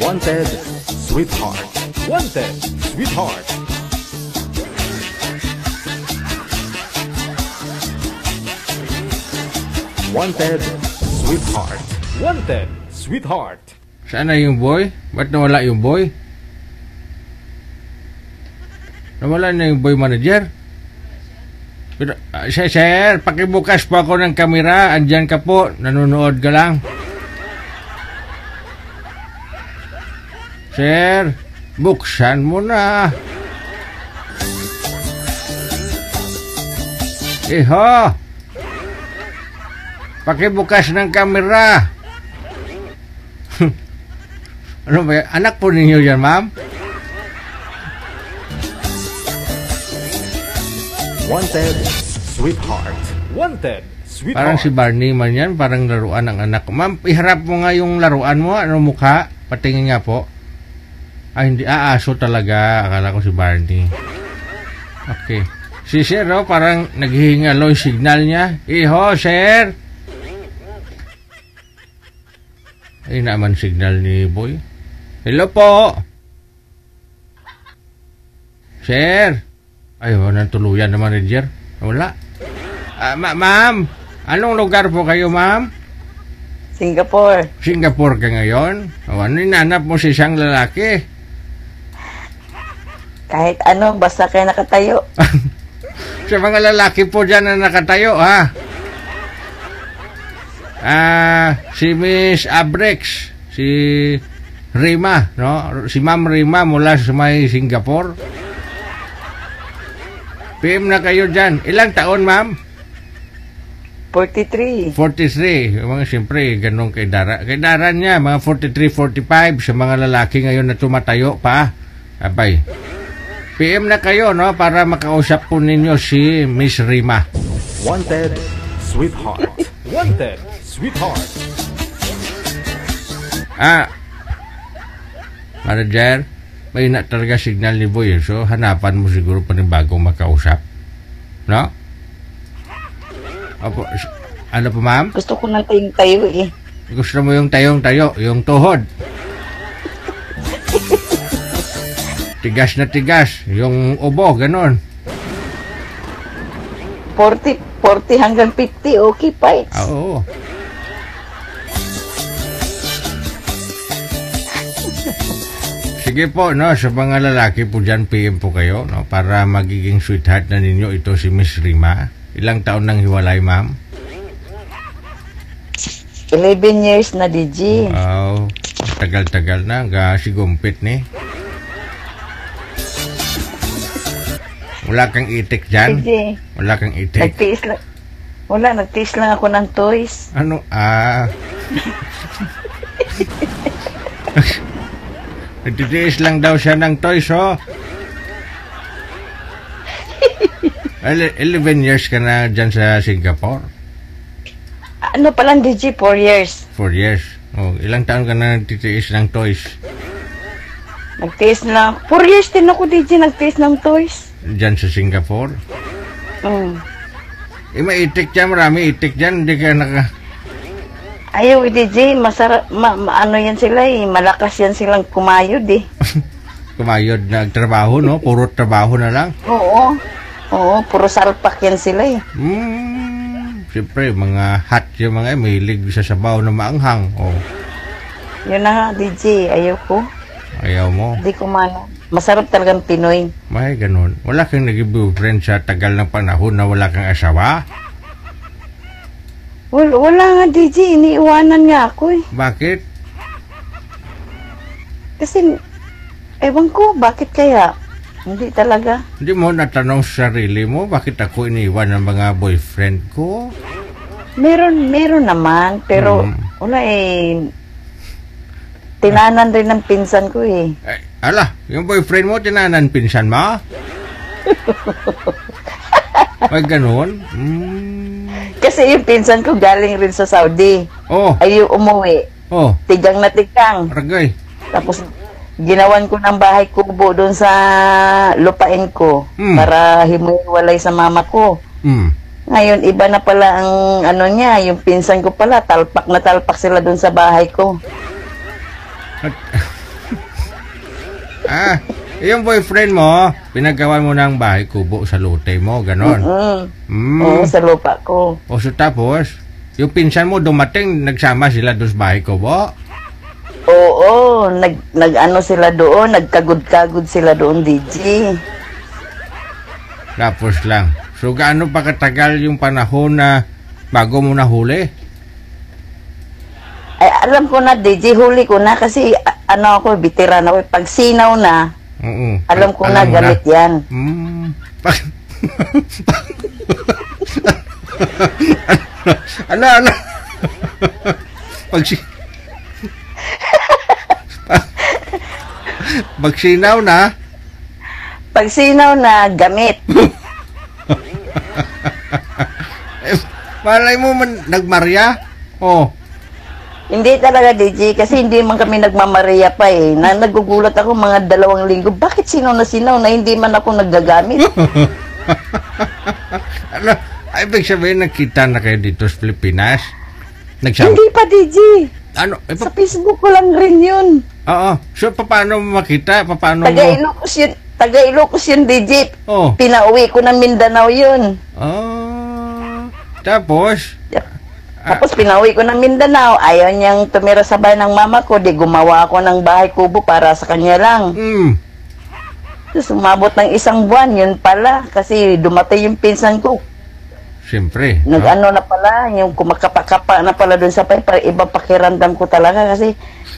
Wanted Sweetheart. Wanted Sweetheart. Wanted Sweetheart. Wanted Sweetheart. Saan na yung boy? Ba't nawala yung boy? Nawala na yung boy manager? Pero, sir, pakibukas po ako ng kamera. Andyan ka po. Nanonood ka lang. Sir, buksan mo na. Iho! Pakibukas ng kamera. Ano ba? Anak po ninyo yan, ma'am? Wanted Sweetheart. Wanted Sweetheart. Parang si Barney man yan. Parang laruan ng anak ko. Ma'am, iharap mo nga yung laruan mo. Ano mukha? Patingin nga po. Ah, hindi. Ah, aso talaga. Akala ko si Barney. Okay. Si sir, oh, parang naghihingalo yung signal niya. Iho, sir! Ay naman signal ni boy. Hello po. Sir. Ay, nantuluyan naman manager. Wala. Ma'am, anong lugar po kayo, ma'am? Singapore. Singapore ka ngayon? O, ano inanap mo si isang lalaki? Kahit ano, basta kayo nakatayo. Sa mga lalaki po dyan na nakatayo, ha? Si Miss Abrex, si Rima, no? Si Ma'am Rima mula sa may Singapore. PM na kayo dyan. Ilang taon, ma'am? 43. 43. Mga siyempre, ganun kay Dara. Kay Dara niya, mga 43, 45 sa mga lalaki ngayon na tumatayo pa. Abay. PM na kayo, no? Para makausap po ninyo si Miss Rima. Wanted Sweetheart. Wanted Sweetheart. Manager, may na talaga signal ni boy. So, hanapan mo siguro pa rin bago makausap. No? Opo, ano po, ma'am? Gusto ko ng tayong tayo, eh. Gusto mo yung tayong tayo, yung tuhod. Tigas na tigas, yung ubo, ganun. 40 hanggang 50, okay pa eh. Oo. Sige po, no, sa mga lalaki po dyan, PM po kayo, no, para magiging sweetheart na ninyo ito si Miss Rima. Ilang taon nang hiwalay, ma'am? 11 years na, DJ. Wow, tagal-tagal na, gasigumpit ni. Wala kang itik dyan? DJ. Wala kang itik? Nagtiis lang ako ng toys. Ano? Nagtitiis lang daw siya ng toys, oh. 11 years ka na dyan sa Singapore? Ano palang, DJ? 4 years. 4 years. Oh, ilang taon ka na nagtitiis ng toys? Nagtiis lang. 4 years din ako, DJ, nagtiis ng toys. Diyan sa Singapore? Oo. Eh, may itik dyan. Marami itik dyan. Hindi kaya naka... Ayaw, DJ. Masarap. Ano yan sila eh. Malakas yan silang kumayod eh. Kumayod. Nagtrabaho, no? Puro trabaho na lang? Oo. Oo. Puro salpak yan sila eh. Siyempre, mga hot yung mga eh. Mahilig sa sabaw na maanghang. Oh. Yun na nga, DJ. Ayaw ko. Ayaw mo? Hindi ko mano. Masarap talagang Pinoy. May ganun. Wala kang nag-boyfriend sa tagal ng panahon na wala kang asawa? Wala nga, DJ. Iniiwanan nga ako eh. Bakit? Kasi, ewan ko, bakit kaya? Hindi talaga. Hindi mo natanong sa sarili mo, bakit ako iniwan ng mga boyfriend ko? Meron naman, pero wala eh... Tinanan rin ng pinsan ko eh. Ay, ala, yung boyfriend mo, tinanan pinsan mo? Ay, ganun? Kasi yung pinsan ko galing rin sa Saudi. Oh. Ay, umuwi. Oh. Tigang na tigang. Aragay. Tapos, ginawan ko ng bahay kubo doon sa lupain ko para himuwalay sa mama ko. Ngayon, iba na pala ang ano niya, yung pinsan ko pala, talpak na talpak sila doon sa bahay ko. Ah, yung boyfriend mo, pinagawan mo ng bahay kubo sa lote mo, ganon. Oo, sa lupa ko. O so tapos, yung pinsan mo dumating, nagsama sila doon sa bahay kubo? Oo, nag-ano sila doon, nagkagod-kagod sila doon, DJ. Tapos lang. So, gaano pa katagal yung panahon na bago mo nahuli? Ay, alam ko na, DJ, huli ko na kasi ano ako, bitira na ako. Pag sinaw na, alam ko alam na gamit na yan. Ano? Pag sinaw na, gamit. Eh, malay mo man, nagmaria? Oh. Hindi talaga, DJ, kasi hindi man kami nagmamaria pa eh. Nagugulat ako mga 2 linggo. Bakit sinaw na hindi man ako naggagamit? Ano? Ay, ibig sabihin, nakita na kayo dito sa Pilipinas? Hindi pa, DJ. Ano? Eh, sa Facebook ko lang rin yun. Oo. So, paano mo makita? Paano Taga-Ilocos yun, DJ. Oh. Pinauwi ko ng Mindanao yun. Oh. Tapos? Tapos pinauwi ko ng Mindanao. Ayaw niyang tumira sa bahay ng mama ko. Di gumawa ako ng bahay kubo para sa kanya lang. Sumabot ng 1 buwan. Yun pala. Kasi dumatay yung pinsan ko. Siyempre. Nag-ano na pala. Yung kumakapa-kapa na pala dun sa bahay. Para iba pakiramdam ko talaga. Kasi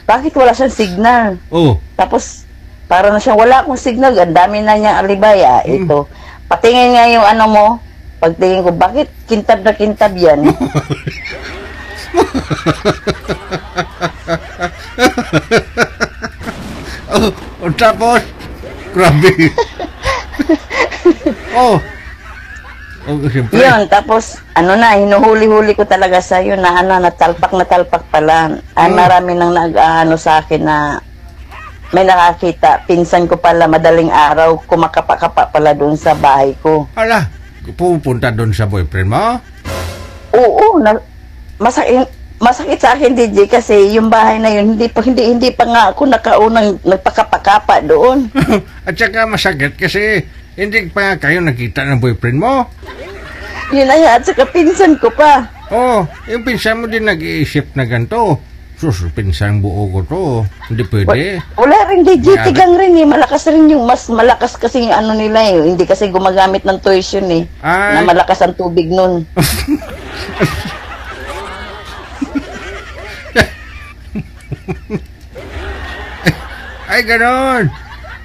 bakit wala siyang signal? Oh. Tapos... Para na siya, wala akong signal, ang dami na niyang alibaya. Ito, patingin nga yung ano mo, pagtingin ko, bakit kintab na kintab yan? Oh, tapos, grabe. Oh, siyempre. Yun, tapos, ano na, hinuhuli-huli ko talaga sa'yo na ano, natalpak pala. Marami nang nag-ano sa akin na, may nakakita, pinsan ko pala madaling araw, kumakapa-kapa pala doon sa bahay ko. Ala, pupunta doon sa boyfriend mo? Oo, masakit sa akin, DJ, kasi yung bahay na yun, hindi pa nga ako nakaunang nagpakapa-kapa doon. At saka masakit kasi hindi pa kayo nakita ng boyfriend mo. Yun ay, at saka pinsan ko pa. Oo, yung pinsan mo din nag-iisip na ganito. Pinsang buo ko to. Hindi pwede. Wala rin, DJ. Tigang rin eh. Malakas rin yung mas malakas kasi yung ano nila eh. Hindi kasi gumagamit ng tuition eh. Ay. Na malakas ang tubig nun. Ay, ganon.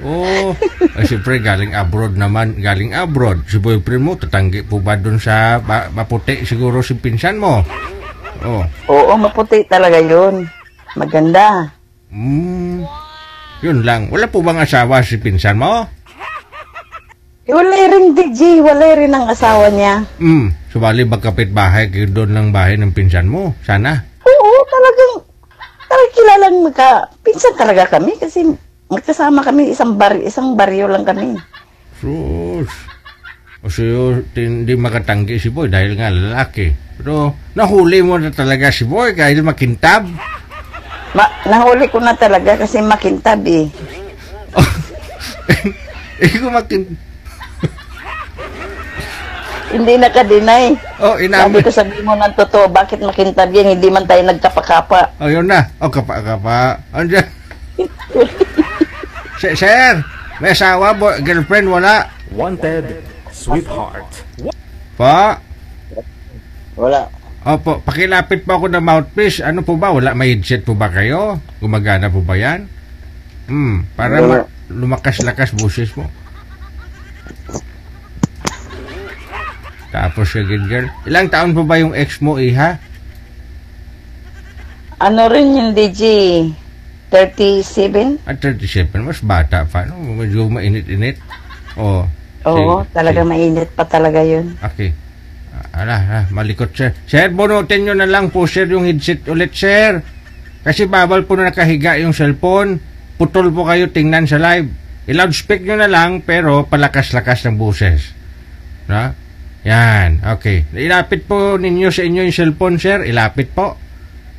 Oh. Ay, siyempre, galing abroad naman. Galing abroad. Si boyfriend mo, tatanggi po ba dun sa maputi siguro si pinsan mo? Oh. Oo, maputi talaga yun. Maganda. Yun lang. Wala po bang asawa si pinsan mo? Eh, wala rin, DJ. Wala rin ang asawa niya. Subali ba kapitbahay kayo doon ng bahay ng pinsan mo? Sana? Oo, talagang kilalang pinsan talaga kami kasi magkasama kami isang baryo lang kami. Sus. O siyo, hindi makatanggi si boy dahil nga lalaki. Pero, nahuli mo na talaga si boy kahit makintab? Nahuli ko na talaga kasi makintab eh. Hindi nakadinay. Oh, inamin. Sabi ko, sabi mo ng totoo, bakit makintab yan? Hindi man tayo nagkapakapa. Oh, yun na. Oh, kapakapa. Andiyan. Sir, may asawa, boy, girlfriend, wala. Wanted Sweetheart. Pa? Wala. Opo, pakilapit po ako ng mouthpiece. Ano po ba? Wala? May headset po ba kayo? Gumagana po ba yan? Para lumakas-lakas boses mo. Tapos siya, girl. Ilang taon po ba yung ex mo, iha? Ano rin yung DJ? 37? Ah, 37. Mas bata pa. No? Medyo mainit-init. Oo. Oo, talaga mainit pa talaga yun. Okay. Malikot, sir. Sir, bunutin nyo na lang po, sir, yung headset ulit, sir. Kasi bawal po na nakahiga yung cellphone. Putol po kayo tingnan sa live. I-loudspeak nyo na lang, pero palakas-lakas ng boses. No? Yan, okay. Ilapit po ninyo sa inyo yung cellphone, sir. Ilapit po.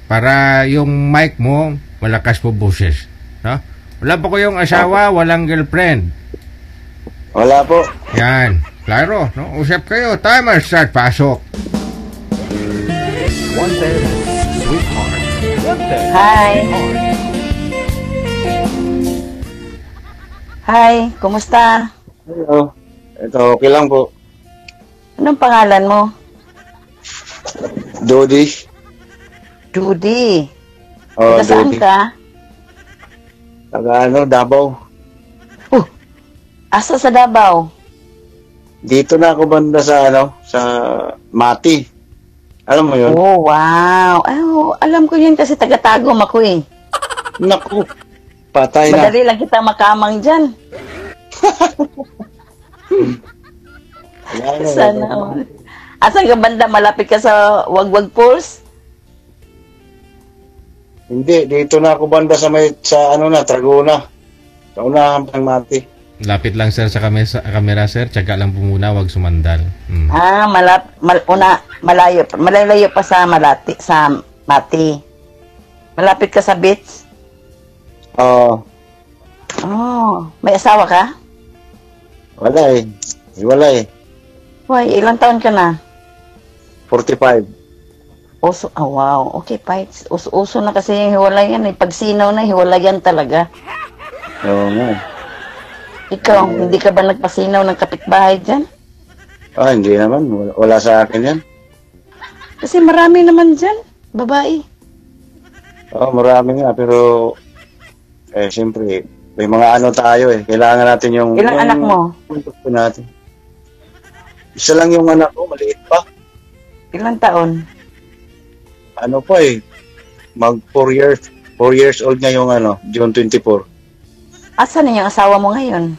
Para yung mic mo, malakas po boses. No? Wala po kayong asawa, walang girlfriend? Wala po. Yan, klaro, no? Usap kayo, timer start, pasok. Wanted Sweetheart. Hi. Hi, kumusta? Hello, ito okay lang po. Anong pangalan mo? Dodi. Dodi? Oh, Dodi. Saan ka? Taga ano, Davao. Oh, asa sa Davao? Dito na ako banda sa ano, sa Mati. Alam mo yun? Oh, wow. Oh, alam ko yun kasi taga-Tagum ako eh. Naku, patay na. Madali lang kita makamang dyan. Sana all. Asan ka banda? Malapit ka sa Wagwag Falls? Hindi, dito na ako banda sa may sa ano na Traguna. Sa unahan pang Mati. Lapit lang sir sa kamera sir, tiyaga lang po muna, wag sumandal. Mm. Ah, malayo pa sa Malati, sa Mati. Malapit ka sa beach? Oo. Oh, may asawa ka? Wala eh. Wala eh. Why, ilang taon ka na? 45. Uso, oh wow, okay Pites. Uso na kasi yung hiwalay yan eh. Pag sinaw na, hiwalay yan talaga. Oo nga. Ikaw, hindi ka ba nagpasinaw ng kapitbahay dyan? Ah, hindi naman. Wala sa akin yan. Kasi marami naman dyan, babae. Oo, marami nga. Pero, eh, siyempre, may mga ano tayo eh. Kailangan natin yung... Ilang anak mo? Natin. Isa lang yung anak ko, maliit pa. Ilang taon? Ano po eh, mag 4 years old na yung ano, June 24. Asan na yung asawa mo ngayon?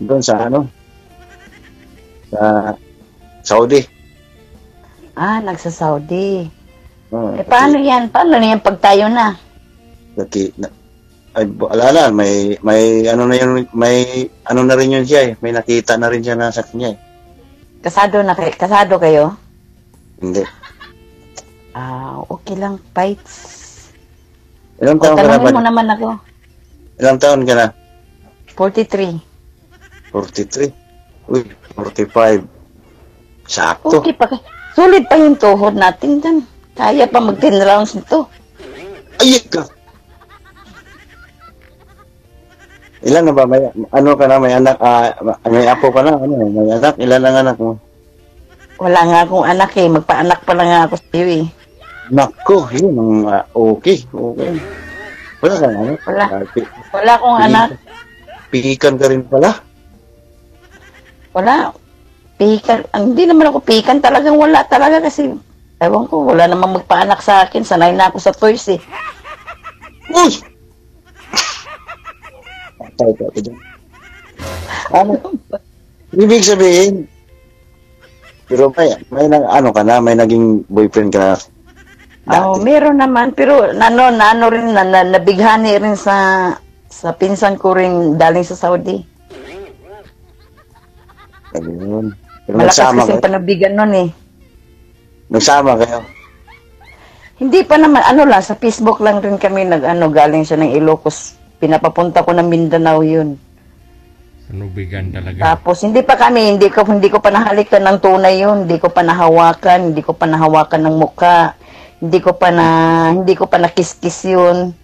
Doon sa ano? Sa Saudi. Ah, nagsa-Saudi. Eh, paano yan? Paano na yan pag tayo na? Ay, alala, may ano na yun, may ano na rin yun siya eh. May nakita na rin siya na sa kanya eh. Kasado kayo? Hindi. Ah, okay lang, Pites. Ilang taon ka na ba? Tanungin mo naman ako. Ilang taon ka na? 43. 43? Uy, 45. Sakto. Okay pa. Sulit pa yung tuhod natin dyan. Kaya pa mag-10 rounds nito. Ayik ka! Ilan na ba? May, ano ka na? May anak? May apo ka na? Ano, may anak? Ilan ang anak mo? Wala nga akong anak eh. Magpa-anak pa lang ako sa iyo eh. Nako, yun. Okay, okay. Wala kang anak? Wala. Wala akong anak. Pihikan ka rin pala? Wala. Pihikan. Hindi naman ako pihikan. Talagang wala talaga kasi, ewan ko, wala naman magpaanak sa akin. Sanay na ako sa toys eh. Uy! Ano? Ibig sabihin, pero may ano ka na? May naging boyfriend ka na? Oh, meron naman, pero ano rin, nabighani rin sa pinsan ko rin galing sa Saudi. Ayun. Malakas kasing panabigan nun eh. Nagsama kayo? Hindi pa naman, ano lang, sa Facebook lang rin kami nag-ano, galing siya ng Ilocos. Pinapapunta ko ng Mindanao yun. Sanubigan talaga. Tapos hindi ko pa nahalikan ng tunay yun, hindi ko pa nahawakan ng mukha. Hindi ko pa na kiss-kiss 'yun.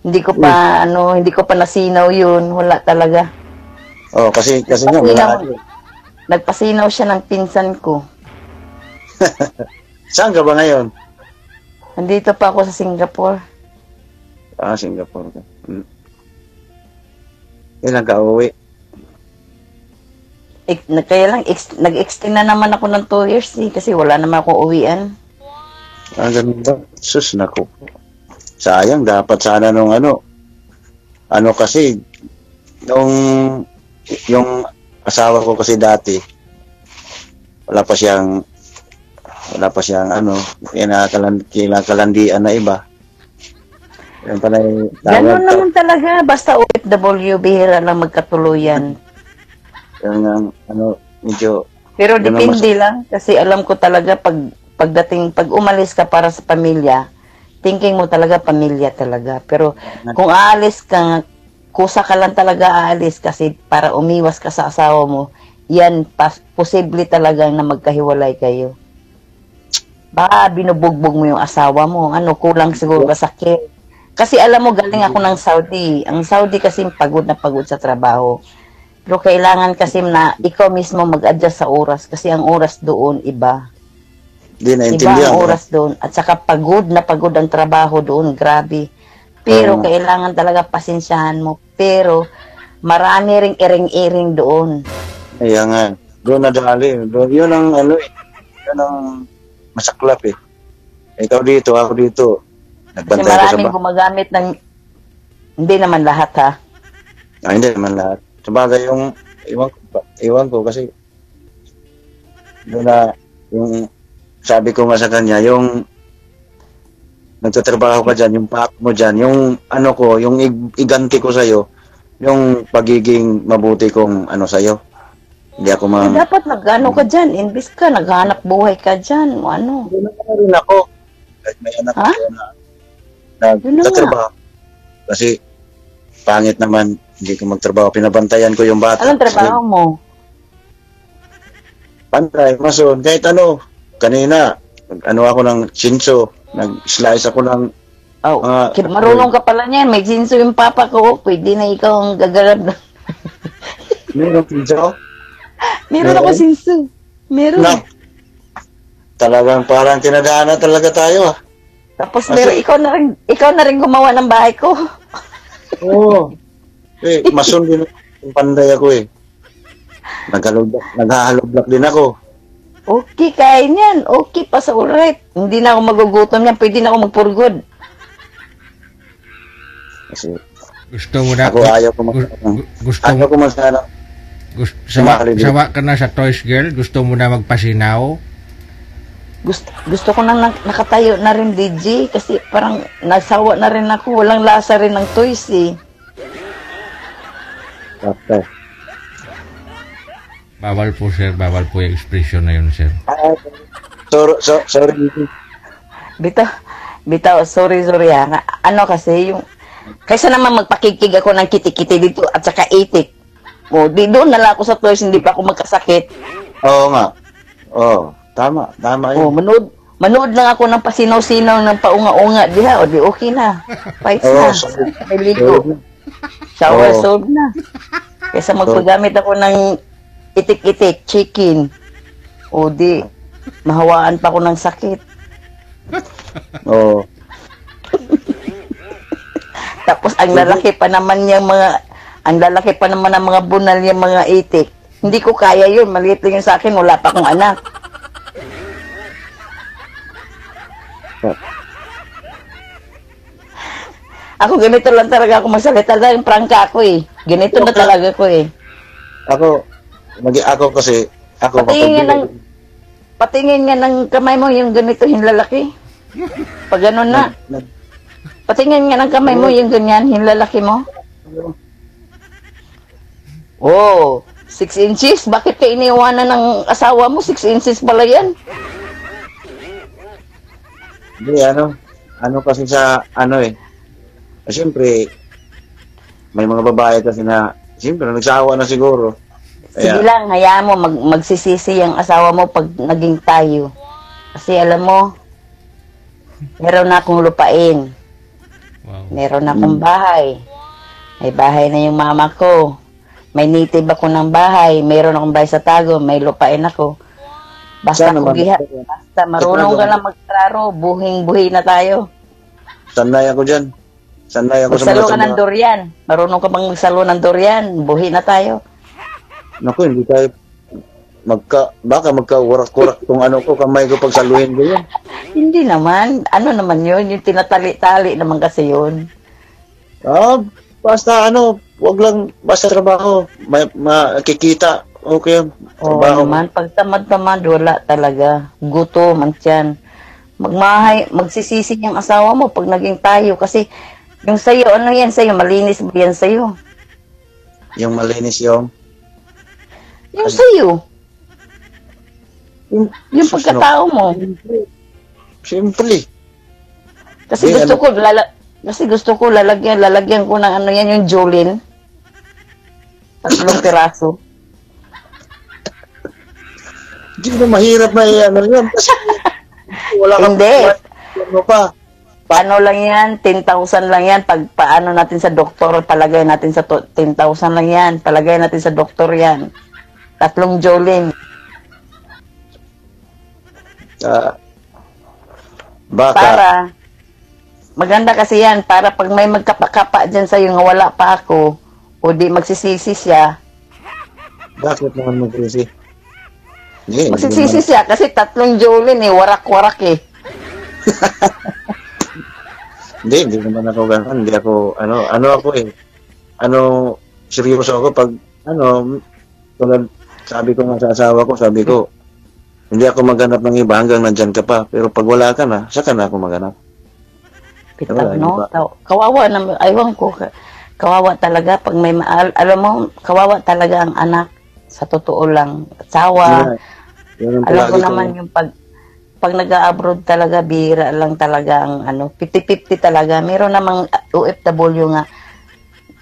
Hindi ko pa nasinaw 'yun, wala talaga. Oh, kasi nga wala. Nagpasinaw siya ng pinsan ko. Saan ka ba ngayon? Nandito pa ako sa Singapore. Ah, Singapore. Kailan ka uwi? Kaya lang, nag-extend na naman ako ng 2 years eh, kasi wala naman akong uwian. Ang ganda. Sus, naku. Sayang, dapat sana nung ano. Ano kasi, yung asawa ko kasi dati, wala pa siyang ano, kinakalandian na iba. Yan pala yung ganun naman talaga, basta OFW, bihira lang magkatuluyan. Yung ano, medyo... Pero depende lang, kasi alam ko talaga pag umalis ka para sa pamilya, thinking mo talaga pamilya talaga. Pero kung aalis ka, kusa ka lang talaga aalis kasi para umiwas ka sa asawa mo, yan, posible talaga na magkahiwalay kayo. Ba, binubugbog mo yung asawa mo. Ano, kulang siguro ba sakit? Kasi alam mo, galing ako ng Saudi. Ang Saudi kasi pagod na pagod sa trabaho. Pero kailangan kasi na ikaw mismo mag-adjust sa oras. Kasi ang oras doon, iba. Di naintindihan. Iba ang oras doon. At saka pagod na pagod ang trabaho doon. Grabe. Pero kailangan talaga pasensyahan mo. Pero marami ring iring-iring doon. Ayan nga. Doon nadali. Yun ang ano eh. Yun ang masaklap eh. Ikaw dito, ako dito. Kasi maraming gumagamit ng... Hindi naman lahat, ha? Ah, hindi naman lahat. Sabagay yung... Iwan ko kasi... Doon na... Yung... Sabi ko nga sa kanya, yung... Nagtatrabaho ka dyan, yung pack mo dyan, yung ano ko, yung iganti ko sa'yo, yung pagiging mabuti kong ano sa'yo. Hindi ako ma... Eh, dapat nag-ano ka dyan, imbis ka, naghanap buhay ka dyan, o ano. Doon na rin ako. Kahit may anak ko na... Nagtatrabaho. Kasi, pangit naman, hindi ko magtrabaho. Pinabantayan ko yung bata. Anong trabaho mo? Pantay, mason. Kahit ano, kanina, ano ako ng chinso. Nag-slice ako ng... Oh, marunong ka pala niyan. May chinso yung papa ko. Pwede na ikaw ang gagalab na. Meron chinso? Meron ako chinso. Meron. No. Talagang parang tinadaanan talaga tayo ah. Tapos meron, ikaw na rin gumawa ng bahay ko. Oo. Eh, mason din yung panday ako eh. Naghahalog-block din ako. Okay, kain yan. Okay, pasa ulit. Hindi na ako magugutom yan. Pwede na ako magpurgod. Kasi, ayaw ko masana. Sawa ka na sa Toys Girl? Gusto mo na magpasinaw? Gusto ko nang nakatayo na rin, DJ, kasi parang nasawa na rin ako. Walang lasa rin ng toys, eh. Okay. Bawal po, sir. Bawal po yung expression na yun, sir. Sorry. Bitaw, sorry, ha. Ano kasi yung... Kaysa naman magpakikig ako ng kitikiti dito at saka itik. O, di doon nala ako sa toys, hindi pa ako magkasakit. Oo nga. Oo. Tama yun. Oh, manood lang ako ng pasinaw-sinaw ng paunga-unga. Diha, o di okay na. Fights na. May ligo. Shower solve na. Kesa magpagamit ako ng itik-itik, chicken. O di, mahawaan pa ako ng sakit. Oo. Tapos ang lalaki pa naman ng mga bunal yung mga itik. Hindi ko kaya yun. Maliit lang yun sa akin. Wala pa akong anak. Ako ganito lang talaga ako magsalita lang yung prangka ako eh. Ganito na talaga ako eh. Ako kasi patingin nga ng kamay mo yung ganito hinlalaki. Pag gano'n na. Patingin nga ng kamay mo yung ganyan hinlalaki mo. Oh, 6 inches? Bakit ka iniwanan ng asawa mo? 6 inches pala yan. Hindi, ano kasi sa, ano eh, siyempre, may mga babae kasi na, siyempre, nagsawa na siguro. Sige lang, hayaan mo, magsisisi ang asawa mo pag naging tayo. Kasi alam mo, meron na akong lupain. Wow. Meron na akong bahay. May bahay na yung mama ko. May native ako ng bahay. Meron akong bahay sa Tago. May lupain ako. Basta marunong ka lang magtraro, buhing-buhi na tayo. Sanay ako dyan. Sanay ako magsalo sa mga... Magsalo ka ng durian. Marunong ka bang magsalo ng durian, buhi na tayo. Naku, hindi tayo... Baka magka-urak-urak kung ano ko, kamay ko pagsaluhin ko yun. Hindi naman. Ano naman yun? Yung tinatali-tali naman kasi yun. Basta ano, wag lang, basta trabaho, makikita. Okay. Oo naman, pag tamad-tamad, wala talaga. Gutom ang tiyan. Magsisisi yung asawa mo pag naging tayo. Kasi yung sa'yo, ano yan sa'yo? Malinis ba yan sa'yo? Yung malinis yung? Yung sa'yo. Yung pagkatao mo. Siyempre. Kasi hey, gusto ano? Ko lalagyan ko ng ano yan, yung Jolene. 3 piraso. Hindi mo mahirap na ano yan. Wala kang hindi. Ano pa? Paano lang yan? 10,000 lang yan. Pag paano natin sa doktor, palagay natin sa 10,000 lang yan. Palagay natin sa doktor yan. 3 Jolene. Baka. Para. Maganda kasi yan. Para pag may magkapakapa dyan sa'yo nga wala pa ako, o di magsisisi siya. Bakit naman magsisisi? Yeah, magsisisi siya kasi 3 Jolene eh. Warak-warak eh. Hindi naman ako ganun. Hindi ako, ano ako eh. Ano, seryoso ako pag, tulad, sabi ko nga sa asawa ko, sabi ko, hindi ako maghanap ng iba hanggang nandyan ka pa. Pero pag wala ka na, saka na ako maghanap. Pitag, no? Kawawa naman, aywan ko. Kawawa talaga pag may maal. Alam mo, kawawa talaga ang anak. Sa totoo lang. Sawa. Yeah. Alam ko naman yung pag nag-a-abroad talaga, bihira lang talaga ang 50-50 talaga. Meron namang OFW nga,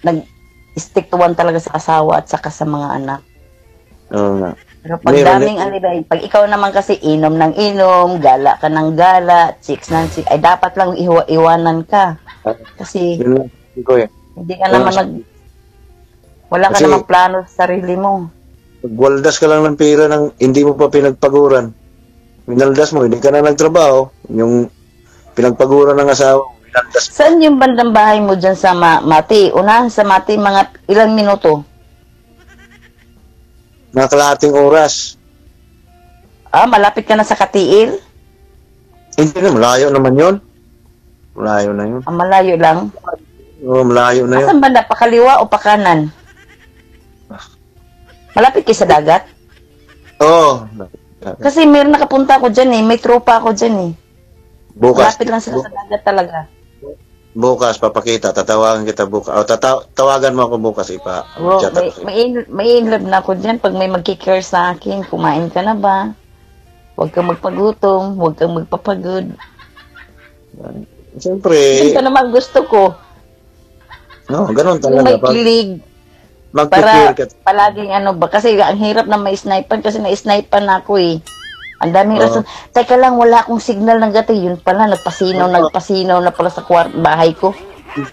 nag-stick to one talaga sa asawa at saka sa mga anak. Oo nga. Pero pag daming alibay, pag ikaw naman kasi inom ng inom, gala ka ng gala, chicks ng chicks, ay dapat lang iwanan ka. Kasi hindi ka naman wala ka namang plano sa sarili mo. Pagwaldas ka lang ng pera nang hindi mo pa pinagpaguran. Minaldas mo, hindi ka na nagtrabaho. Yung pinagpaguran ng asawa, minaldas. Saan yung bandang bahay mo dyan sa Mati? Unahan sa Mati, mga ilang minuto? Mga kalahating oras. Ah, malapit ka na sa Katiil? Hindi na, malayo naman yun. Malayo na yun. Ah, malayo lang? Oo, malayo na yun. Saan banda? Pakaliwa o pakanan? Malapit kayo sa dagat? Oo. Kasi meron nakapunta ako dyan eh. May tropa ako dyan eh. Bukas. Malapit lang sila sa dagat talaga. Bukas, papakita. Tatawagan kita bukas. O, tawagan mo ako bukas. Ipa. Oh, may in-love na ako dyan. Pag may magkikare sa akin, kumain ka na ba? Huwag kang magpagutom. Huwag kang magpapagod. Siyempre. Ganun naman gusto ko. No, ganun talaga. May kilig. Para palaging ba. Kasi ang hirap na may sniper. Kasi na-sniper na ako eh. Ang daming rason. Teka lang, wala akong signal ng gato. Yun pala, nagpasinaw na pala sa bahay ko.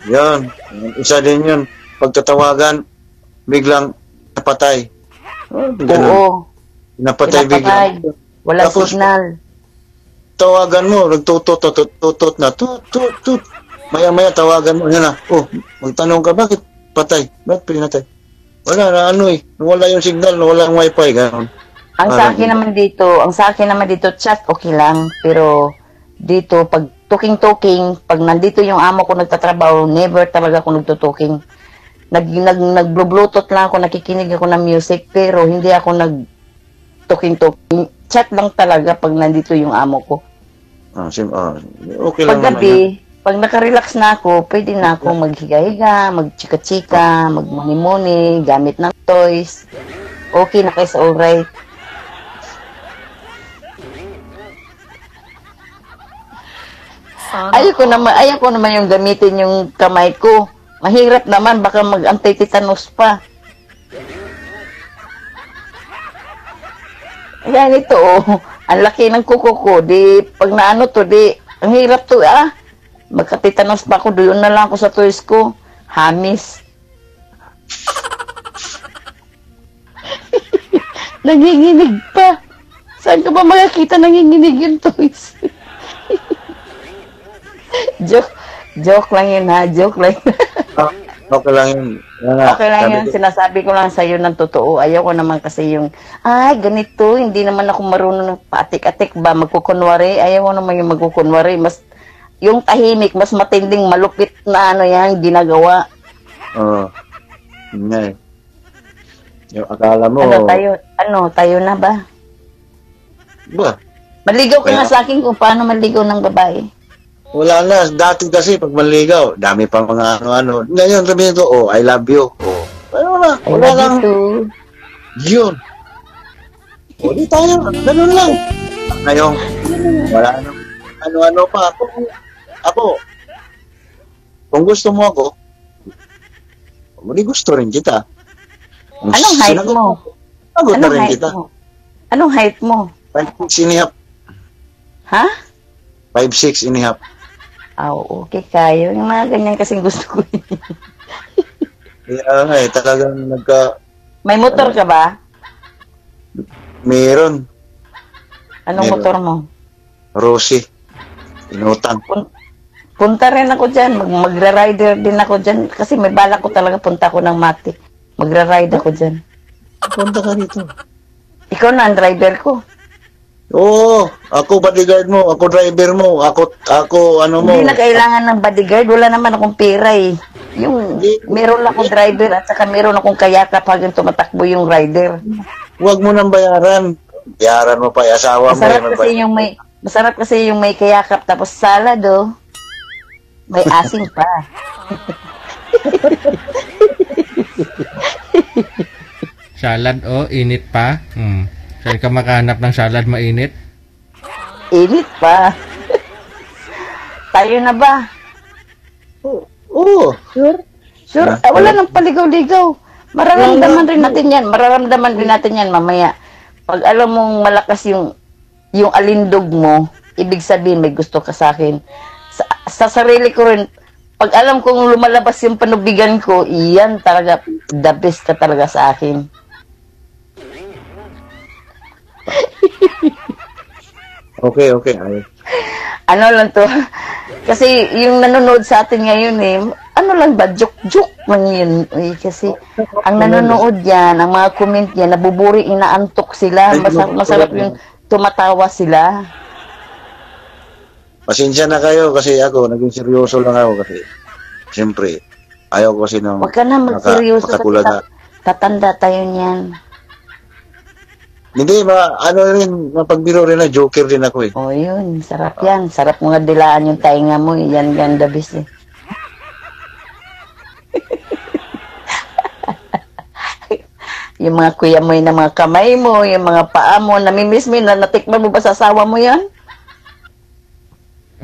Yan. Isa din yun. Pagtatawagan, biglang napatay. Oo. Napatay biglang. Walang signal. Tawagan mo, nagtutot na. Tut. Maya-maya tawagan mo. Yan na. Oh, magtanong ka, bakit patay? Bakit pinatay? Wala na, wala yung signal, wala yung wifi. Ganoon. Ang sa akin naman dito, chat, okay lang. Pero dito, pag talking, pag nandito yung amo ko nagtatrabaho, never talaga ako nagtutalking. Nag-bluetooth lang ako, nakikinig ako ng music, pero hindi ako nag-talking. Chat lang talaga pag nandito yung amo ko. Okay lang naman yan. Pag nakarelax na ako, pwede na ako maghiga-higa, magchika-chika, magmuni-muni, gamit ng toys. Okay na guys, alright. Ayoko naman yung gamitin yung kamay ko. Mahirap naman, baka mag-antitetanus pa. Ayan ito, oh. Ang laki ng kuko ko. Di, pag naano to, di, ang hirap to, ah. Magkatitanos pa ako, doon na lang ako sa toys ko. Hamis. Nanginginig pa. Saan ka ba makakita nanginginig yung toys? Joke lang yun ha, joke lang yun. Okay lang yun. Okay lang yun, sinasabi ko lang sa'yo ng totoo. Ayoko naman kasi yung, ganito, hindi naman ako marunong paatik-atik ba, magkukunwari. Ayoko naman yung magkukunwari. Mas, yung tahimik, mas matinding, malupit na yan, ginagawa. Oo. Ngay. Yung akala mo. Tayo na ba? Ba? Maligaw ka nga sa akin kung paano maligaw ng babae. Wala na. Dati kasi pag maligaw, dami pa mga Ngayon sabi nito, I love you. Pero wala. Wala lang. Yun. Hindi tayo. Ganun lang. Ngayon, wala na. Ano-ano pa. Ako, kung gusto mo ako, hindi gusto rin kita. Kung anong height mo? Anong height kita mo? Anong height mo? 5'6 and a half. Ha? 5'6 and a half. Oh, okay kayo. Yung mga ganyan kasing gusto ko. Kaya nga eh, talagang nagka... May motor ka ba? Meron. Anong motor mo? Rosie. Inutang. Punta rin ako dyan. Magra-rider din ako dyan. Kasi may balak ko talaga punta ako ng Mati. Magra-ride ako dyan. Punta ka dito. Ikaw na ang driver ko. Oo. Ako bodyguard mo. Ako driver mo. Ako ano mo. Hindi na kailangan ng bodyguard. Wala naman akong pera eh. Yung meron akong driver at saka meron akong kayaka pag yung tumatakbo yung rider. Huwag mo nang bayaran. Bayaran mo pa. Asawa mo. Masarap kasi yung may kayakap tapos salad oh. May asin pa. Salad o, init pa. Saan ka makahanap ng salad mainit? Init pa. Tayo na ba? Oo. Sure? Sure. Wala nang paligaw-ligaw. Mararamdaman rin natin yan. Mararamdaman rin natin yan mamaya. Pag alam mong malakas yung alindog mo, ibig sabihin may gusto ka sa akin. Sa sarili ko rin, pag alam kong lumalabas yung panubigan ko, iyan talaga, the best ka talaga sa akin. Okay, okay. Ano lang to? Kasi yung nanonood sa atin ngayon eh, ano lang ba? Joke-joke man yun. Eh, kasi ang nanonood yan, ang mga comment yan, nabuburi, inaantok sila. Masarap yung tumatawa sila. Pasensya na kayo kasi ako, naging seryoso lang ako kasi siyempre, ayaw ko kasi nang makakulada. Tatanda tayo niyan. Hindi, mapagbiro rin na, joker rin ako eh. O yun, sarap yan. Sarap mga dilaan yung tainga mo. Yan ganda bis eh. Yung mga kuya mo, yung mga kamay mo, yung mga paa mo, namimiss mo yun, natikman mo ba sa asawa mo yan?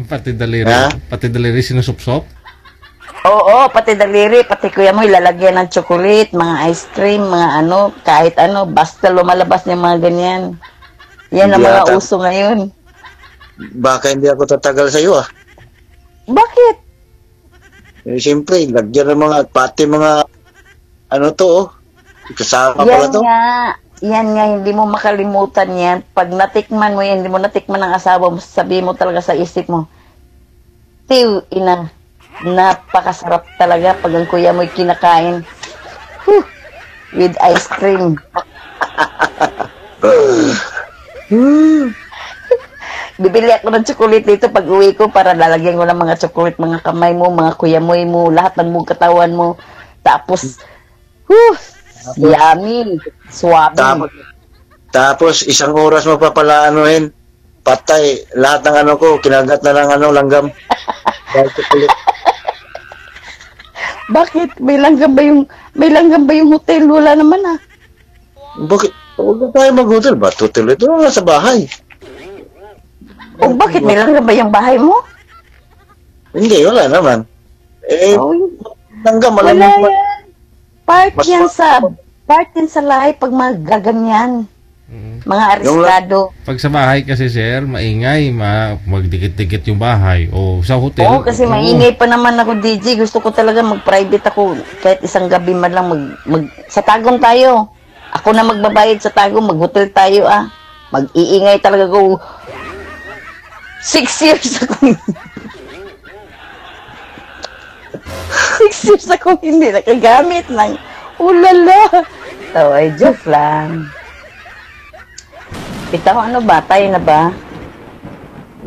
Pati daliri? Ha? Pati daliri sinusupsop? Oo, pati daliri. Pati kuya mo ilalagyan ng chocolate, mga ice cream, mga ano, kahit ano. Basta lumalabas niya mga ganyan. Yan ang mga uso ngayon. Baka hindi ako tatagal sa iyo ah. Bakit? Eh, siyempre, lagyan ng mga, pati mga, ano to oh. Kasama pala to. Yan nga, hindi mo makalimutan yan. Pag natikman mo yan, hindi mo natikman ang asawa mo, sabihin mo talaga sa isip mo, tiw, ina, napakasarap talaga pag ang kuya mo'y kinakain. Whew, with ice cream. Bibili ako ng chocolate dito pag uwi ko para lalagyan ko ng mga chocolate, mga kamay mo, mga kuya mo'y mo, lahat ng mong katawan mo. Tapos, whew, yummy, swabe. Tapos, isang oras mo papala anuhin, patay, lahat ng ano ko, kinagat na lang ano, langgam. Bakit? May langgam ba yung hotel? Wala naman ah. Bakit? Huwag na tayo mag-hotel. Ba't hotel ito? Wala sa bahay. O bakit? May langgam ba yung bahay mo? Hindi, wala naman. Eh, langgam, alam mo. Part yan sa lahi pag mga gaganyan. Mga arestado. Pag sa bahay kasi sir, maingay, magdikit-dikit yung bahay. O sa hotel. Oo, kasi maingay pa naman ako, DJ. Gusto ko talaga mag-private ako. Kahit isang gabi man lang sa tagong tayo. Ako na magbabayad sa tagong, mag-hotel tayo ah. Mag-iingay talaga ko. 6 years ako. 6 years akong hindi nakagamit ng ulala. So, ay joke lang. Bitaw, ano ba? Tayo na ba?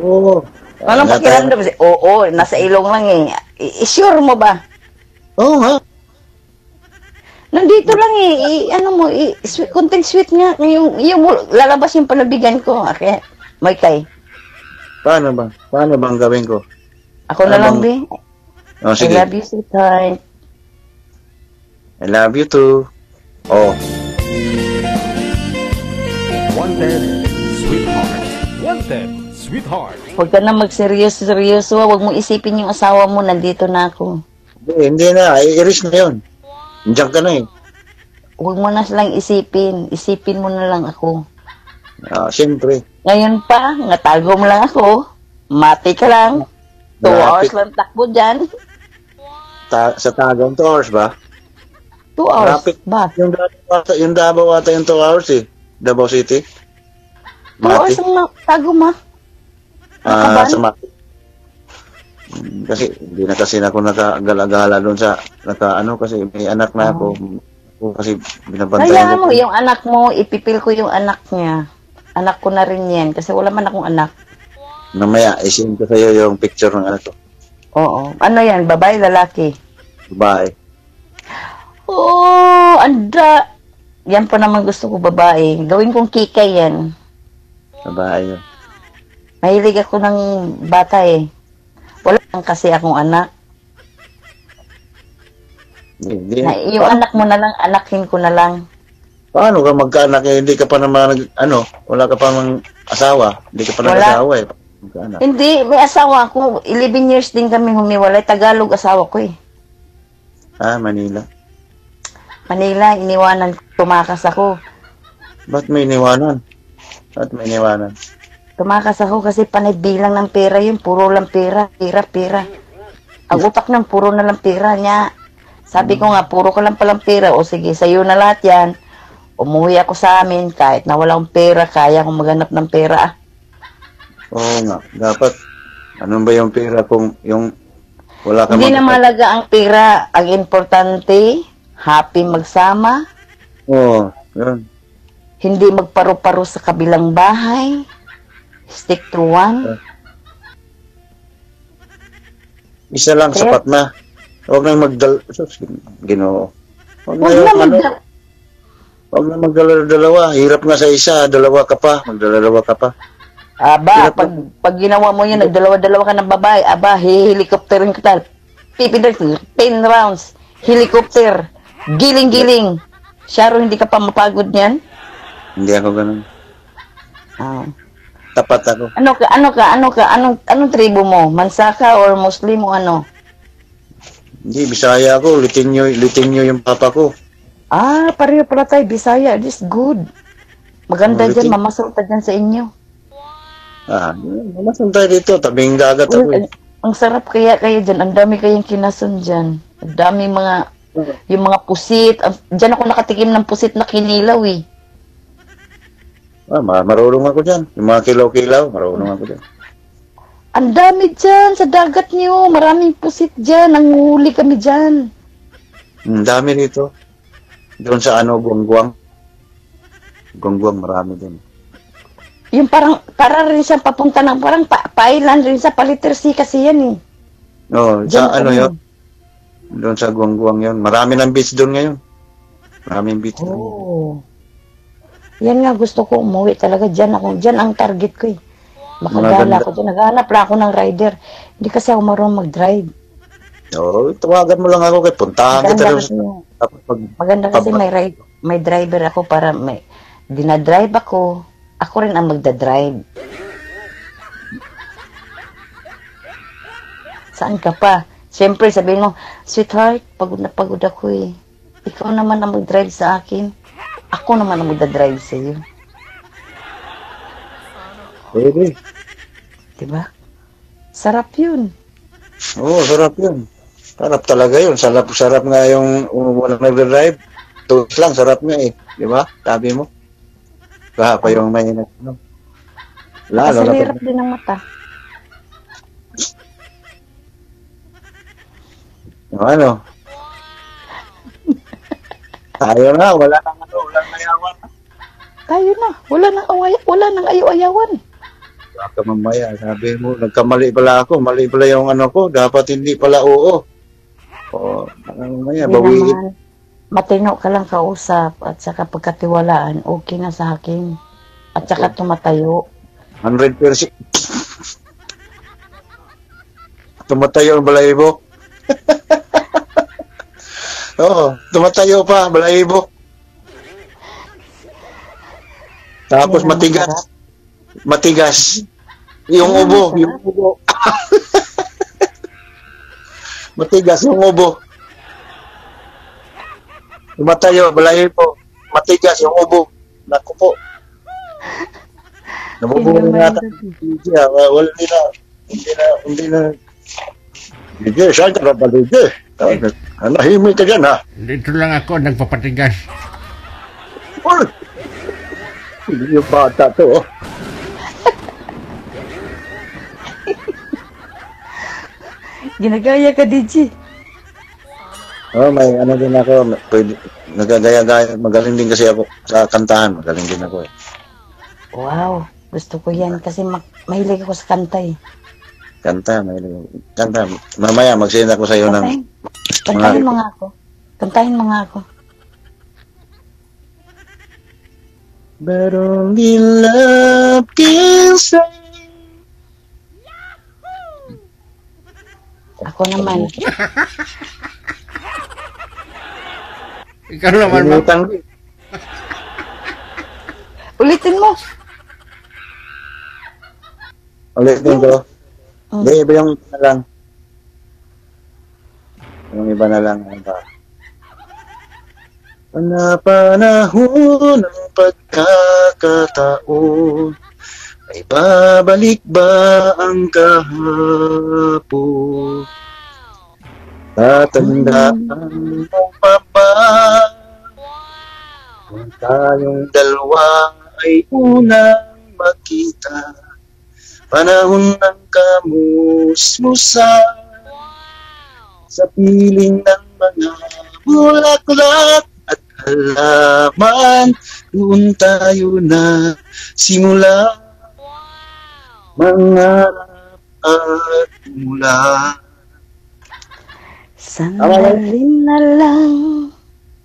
Oo. Anong pakiramdam? Oo, nasa ilong lang eh. Sure mo ba? Oo, ha? Nandito lang eh. Ano mo, konting sweet nga. Yung lalabas yung panabigan ko. Okay. Maykay. Paano ba? Paano bang gawin ko? Ako na lang, be. Oh, I love you, sweetheart. I love you too. Oh. Wanted Sweetheart. Wanted Sweetheart. Sweetheart. Huwag ka na magseryoso-seryoso. Huwag mo isipin yung asawa mo, nandito na ako. Hindi na, i-iris na yun. Diyan ka na eh. Huwag mo na silang isipin. Isipin mo na lang ako. Siyempre. Ngayon pa, natago mo lang ako. Mati ka lang. 2 hours lang takbo dyan. Sa tagam, 2 hours ba? 2 hours? Rapid. Ba? Yung Davao ata yung 2 hours eh. Davao City. Mati. 2 hours ang tago ma. Sa Mati. Kasi hindi na kasi ako nakagala-gala doon sa nakaano kasi may anak na ako. Oh. Kasi binabantayan ko. Mo, yung anak mo, ipipil ko yung anak niya. Anak ko na rin yan kasi wala man akong anak. Namaya, isin ko sa'yo yung picture ng anak ko. Oo. Ano yan? Babae, lalaki? Babae. Oo, anda. Yan pa naman gusto ko, babae. Gawin kong kikay yan. Babae yun. Mahilig ako ng bata eh. Wala lang kasi akong anak. Hindi. Na, yung anak mo na lang, anakin ko na lang. Paano ka magkaanak eh? Hindi ka pa naman, ano, wala ka pa mang asawa. Hindi ka pa nag-asawa eh. Magkaanak. Hindi, may asawa ako. 11 years din kami humiwalay. Tagalog asawa ko eh. Ah, Manila. Manila, iniwanan ko. Tumakas ako. Ba't may iniwanan? Ba't may iniwanan? Tumakas ako kasi panay bilang ng pera yun. Puro lang pera. Pera, pera. Ang utak ng puro na lang pera niya. Sabi ko nga, puro ka lang palang pera. O sige, sa'yo na lahat yan. Umuwi ako sa amin. Kahit na wala akong pera, kaya akong maghanap ng pera. Oo nga. Dapat, anong ba yung pera kung yung wala ka hindi na malaga ang pera. Ang importante, happy magsama. Oo, yun. Hindi magparo-paro sa kabilang bahay. Stick to one. Isa lang okay. Sapat na. Huwag nang magdala. Ginoo. Huwag nang magdala dalawa. Hirap nga sa isa. Dalawa ka pa. Magdala-dalawa ka pa. Aba, pag ginawa mo yun, nagdalawa-dalawa ka ng babae. Aba, helicopterin ka. Pipindar. 10 rounds. Helicopter. Giling-giling. Sharon, hindi ka pa mapagod niyan? Hindi ako ganun. Tapat ako. Ano ka? Anong tribo mo? Mansaka or Muslim o ano? Hindi, Bisaya ako. Litinyo yung papa ko. Ah, pareho pala tayo. Bisaya. This good. Maganda dyan. Mamasulta dyan sa inyo. Mamasulta dito. Tabing dagat ako. Ang sarap kaya kayo dyan. Ang dami kayong kinason dyan. Ang dami mga, yung mga pusit. Dyan ako nakatikim ng pusit na kinilaw eh. Marunong ako dyan. Yung mga kilaw-kilaw, marunong ako dyan. Ang dami dyan sa dagat niyo. Maraming pusit dyan. Nanguhuli kami dyan. Ang dami dito. Doon sa ano, Gongguang. Gongguang, marami din. Yung parang rin siya papunta ng, parang pa-island rin sa Palitersi kasi yan eh. Oo, sa ano yun. Doon sa Gongguang yun. Marami ng beach doon ngayon. Maraming beach doon. Oo. Yan nga, gusto ko umuwi talaga. Diyan ako. Diyan ang target ko eh. Makagala ako dyan. Naghanap lang ako ng rider. Hindi kasi ako marunong mag-drive. Oo, tawagan mo lang ako. Kaya puntahan kita. Maganda kasi may driver ako para may dinadrive ako. Ako rin ang magdadrive. Saan ka pa? Siyempre, sabihin mo, sweetheart, pagod na pagod ako eh. Ikaw naman ang mag-drive sa akin. Ako naman ang magdadrive sa iyo. Pwede. Diba? Sarap yun. Oo, sarap yun. Sarap talaga yun. Sarap nga yung walang nagdadrive. Tulos lang, sarap nga eh. Diba? Sabi mo. Baka pa yung may natin. Lalo na. Sarap din ang mata. Ano? Tayo na, wala nang ayawan. Tayo na, wala nang ayaw-ayawan. Baka mamaya, sabi mo, nagkamali pala ako, mali pala yung ano ko, dapat hindi pala oo. O, baka mamaya, bawiin. Matino ka lang kausap, at saka pagkatiwalaan, okay na sa akin. At saka tumatayo. 100%. Tumatayo ang balahibo. Oo, tumatayo pa, balahibo. Tapos matigas. Yung ubo, yung ubo. Matigas yung ubo. Lumatayo, balahibo po. Matigas yung ubo. Naku po. Nabubuhin na natin. Wala nila. Hindi na. DJ, saan ka na ba, DJ? Anahimik ka dyan, ha? Dito lang ako, nagpapatigas. Hindi yung bata to, oh. Ginagaya ka, DJ. Oh, may ano din ako. Nagagaya-gaya. Magaling din kasi ako sa kantahan. Magaling din ako eh. Wow. Gusto ko yan kasi mahilig ako sa kanta eh. Kanta, mahilig ako. Kanta. Mamaya mag-send ako sa'yo ng... Kantahin mga ako. Kantahin mga ako. But only love can save. Ako naman. Ikaw naman, matang. Ulitin mo. Ulitin ko. Hindi, iba yung iba na lang. Yung iba na lang. Panapanahon ng pagkakataon. Ay babalik ba ang kahapon? Tatandaan mo pa ba? Kung tayong dalawa ay unang makita, panahon ng kamusmusan, sa piling ng mga bulaklak at halaman, doon tayo na simula. Mangarap at mula. Sandali na lang.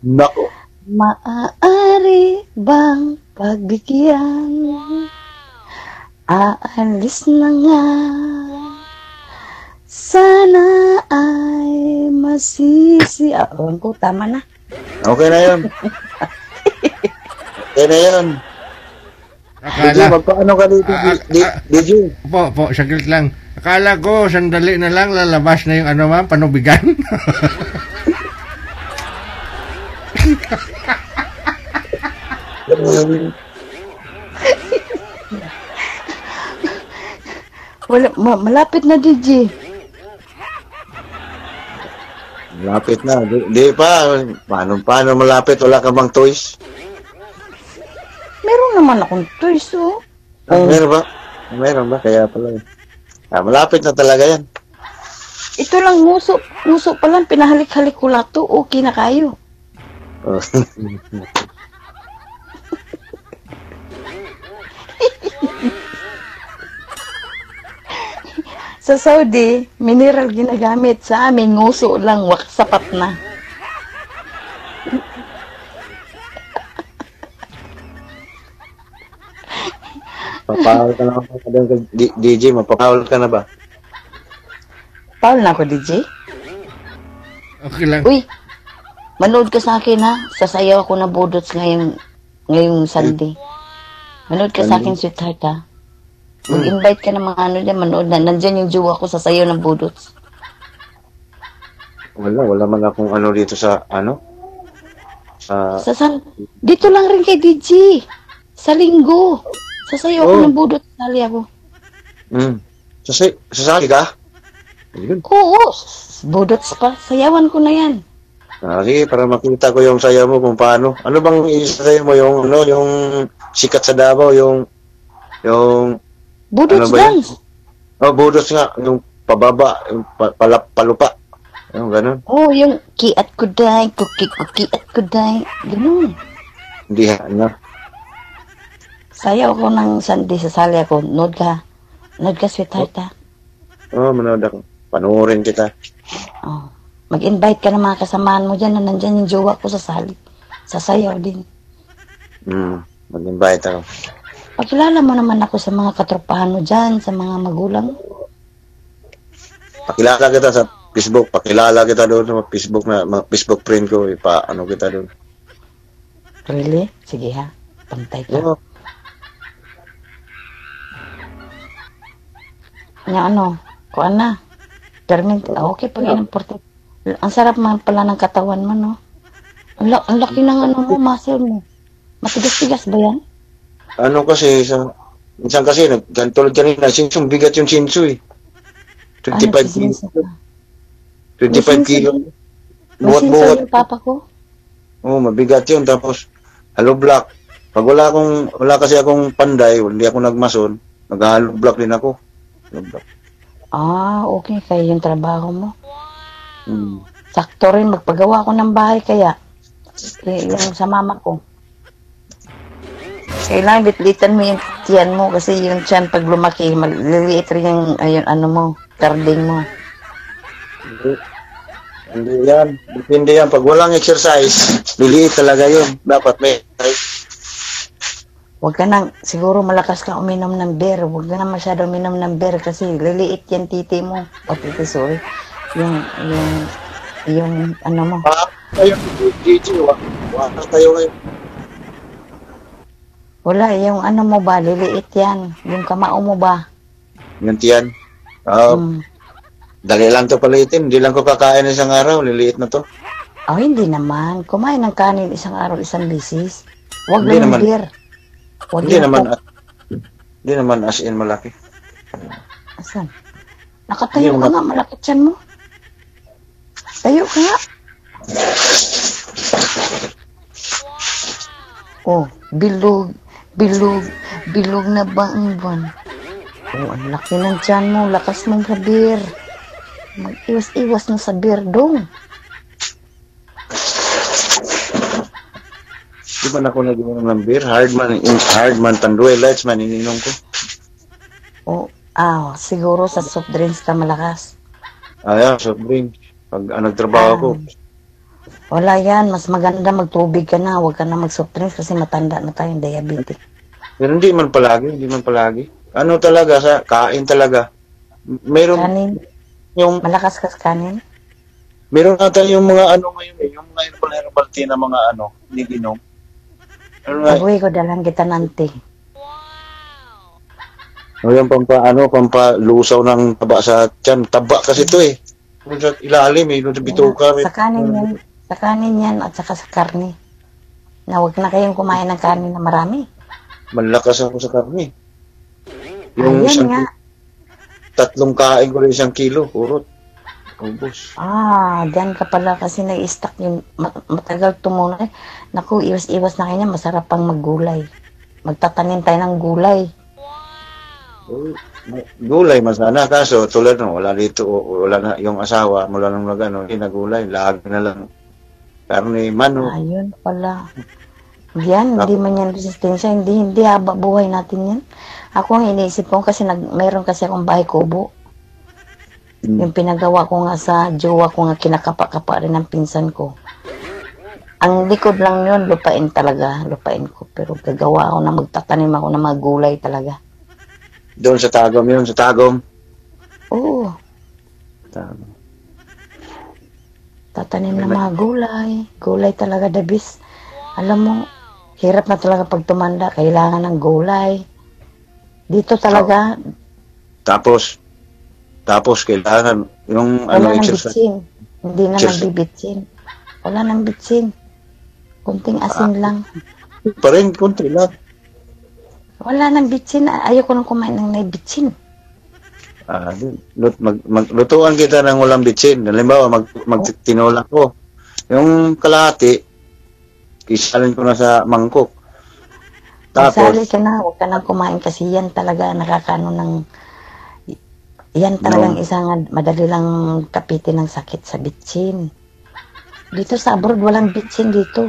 Nako. Maaari bang pagbigyan? Aalis na nga. Sana ay masisi. Awan ko, tama na. Okay na yun. Okay na yun. Akala, magpaano ka dito, DJ? Po, saglit lang. Akala ko, sandali na lang, lalabas na yung ano ma'am, panubigan. Wala, malapit na, DJ. Malapit na, di pa. Paano malapit? Wala ka bang toys? Meron naman akong toys, oh. Meron ba? Kaya pala. Malapit na talaga yan. Ito lang, nguso pa lang. Pinahalik-halik ko lang to. Okay na kayo. Oh. Sa Saudi, mineral ginagamit. Sa amin, nguso lang. Sapat na. Mapapahol ka na ba? DJ, mapapahol ka na ba? Pahol na ako, DJ? Okay lang. Uy, manood ka sa akin, ha? Sasayaw ako na budots ngayong Sunday. Manood ka sa akin, sweetheart, ha? Mag-invite ka ng mga ano dyan, manood na. Nandyan yung jowa ko, sasayaw ng budots. Wala man akong ano dito sa, ano? Dito lang rin kay DJ. Sa Linggo. Sasayo ako ng budot, sali ako. Sasali ka? Oo, budots pa. Sayawan ko na yan. Sige, para makita ko yung sayaw mo kung paano. Ano bang isasayaw mo? Yung ano, yung sikat sa Davao, yung budots dance. Oh, budots nga. Yung pababa, yung palupa. Yung ganun. Oh, yung kiat kuday, kiat kuday. Ganun. Hindi na. Sayaw ko ng Sunday, sasali ako. Nood ka, sweetheart, ha? Oo, manood ako. Panuorin kita. Oh. Mag-invite ka ng mga kasamaan mo dyan na nandyan yung jowa ko, sasali. Sasayaw din. Mag-invite ako. Pakilala mo naman ako sa mga katropahan mo dyan, sa mga magulang. Pakilala kita sa Facebook. Pakilala kita doon sa Facebook na Facebook friend ko. Ipaano kita doon. Really? Sige, ha? Pantay ka. Oo. na ano, kuan na. Dermint, okay pag in-imported. Ang sarap man pala ng katawan mo, no? Ang laki ng ano mo, muscle mo. Matigas-tigas ba yan? Ano kasi, minsan kasi, tulad kanina, sinsong, bigat yung sinso eh. 25 kilo. Buhat-buhat. Papa ko? Oo, mabigat yun. Tapos, hollow block. Pag wala akong, wala kasi akong panday, hindi ako nagmason, nag-hollow block din ako. Hollow block. Ah, okay. Kaya yung trabaho mo. Hmm. Sakto rin, magpagawa ko ng bahay kaya yung sa mama ko. Kailangan bitlitan mo yung tiyan mo kasi yung tiyan pag lumaki, maliliit rin yung ayun, ano mo, karding mo. Hindi yan, depende yan. Pag walang exercise, liliit talaga yun. Dapat may exercise. Huwag ka nang, siguro malakas ka uminom ng beer. Huwag ka nang masyado uminom ng beer kasi liliit yan titi mo. O titi, sorry. Yung ano mo. Ayun, Gigi, wakas tayo ngayon. Wala, yung ano mo ba, liliit yan. Yung kamao mo ba. Gantiyan. Dali lang to palitin. Hindi lang ko kakain isang araw, liliit na to. Oh, hindi naman. Kumain ng kanin isang araw, isang bisis. Huwag lang naman. Beer. Huwag hindi naman. Hindi naman as in malaki. Asan? Nakatayo ka nga, malaki tiyan mo. Tayo ka nga. Oh, bilog, bilog, bilog na ba ang buwan? Oh, ang laki ng tiyan mo, lakas mong sa beer. Mag-iwas-iwas na sa beer doon. Di ba na ako nag-inom ng beer? Hard man, Tanduela, it's man, ininom ko. Oh, siguro sa soft drinks ka malakas. Ayan, soft drinks. Pag nagtrabaho ako. Wala yan. Mas maganda magtubig ka na. Huwag ka na mag-soft drinks kasi matanda na tayong diabetic. Pero hindi man palagi. Hindi man palagi. Ano talaga? Sa kain talaga. Meron kanin. Yung, malakas ka sa kanin? Meron natin yung mga ano ngayon. Yung mga herbal tea na mga ano. Hindi ginom. Uy, ko dalang kita nante. Wow! Yung pampalusaw ng taba sa tiyan. Taba kasi ito eh. Ilalim eh, doon sa bituka. Sa kanin yan at saka sa karne. Na huwag na kayong kumain ng karne na marami. Malakas ako sa karne. Yung isang nga. Tatlong kain ko rin 1 kilo, urot. Ubus. Diyan ka pala kasi nai-stack yung matagal tumunay. Naku, iwas-iwas na kanya, masarap pang maggulay. Magtatanim tayo ng gulay. Wow! Gulay mas sana kaso tulad nung wala dito, wala na yung asawa mula nung nagano ginagulay lahat na lang karne mano. Ayun pala yan. Hindi man yan resistensya, hindi haba buhay natin yan. Ako ang iniisip ko kasi mayroon kasi akong bahay kubo. Yung pinagawa ko nga sa jowa ko nga, kinakapa-kapa rin ang pinsan ko. Ang likod lang yun, lupain talaga, lupain ko, pero gagawa ako na magtatanim ako ng mga gulay talaga. Doon sa Tagum yun, sa Tagum. Oo. Tagum. Tatanim na mga gulay. Gulay talaga, Dabis. Alam mo, hirap na talaga pag tumanda. Kailangan ng gulay. Dito talaga. Tapos, kailangan yung wala ano, exercise. Bitsin. Hindi na nagbibitsin. Wala nang bitsin. Kunting asin lang. Parin, kunti lang. Wala nang bitsin. Ayoko nang kumain ng may bitsin. Lutuan kita ng walang bitsin. Halimbawa, magtinola ko. Yung kalahati, isalin ko na sa mangkok. Tapos, isali ka na. Huwag ka nang kumain kasi yan talaga nakakano ng... Yan talagang isang madali lang kapitin ng sakit sa bitsin. Dito sa abroad, walang bitsin dito.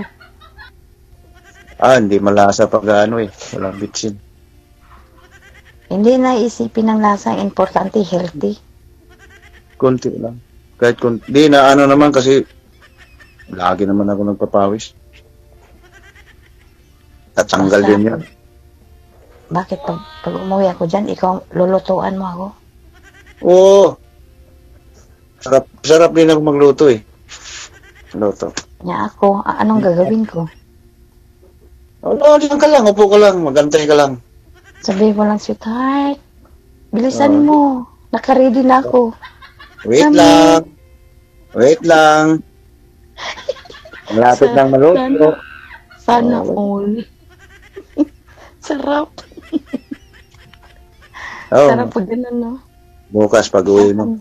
Hindi malasa pag ano eh. Walang bitsin. Hindi naisipin ng lasa, importante, healthy. Kunti lang. Kahit kunti. Di na ano naman kasi lagi naman ako nagpapawis. Tatanggal din yan. Bakit? Pag umuwi ako dyan, ikaw lulutuan mo ako? Oo. Sarap din ako magluto eh. Luto. Nga ako, anong gagawin ko? Wala, diyan ka lang, upo ka lang, magantay ka lang. Sabi ko lang, sweetheart, bilisan mo. Naka-ready na ako. Wait lang. Malapit lang maluto. Sana all. Sarap. Oh. Sarap pag ganun, no? Bukas pag-uwi mo.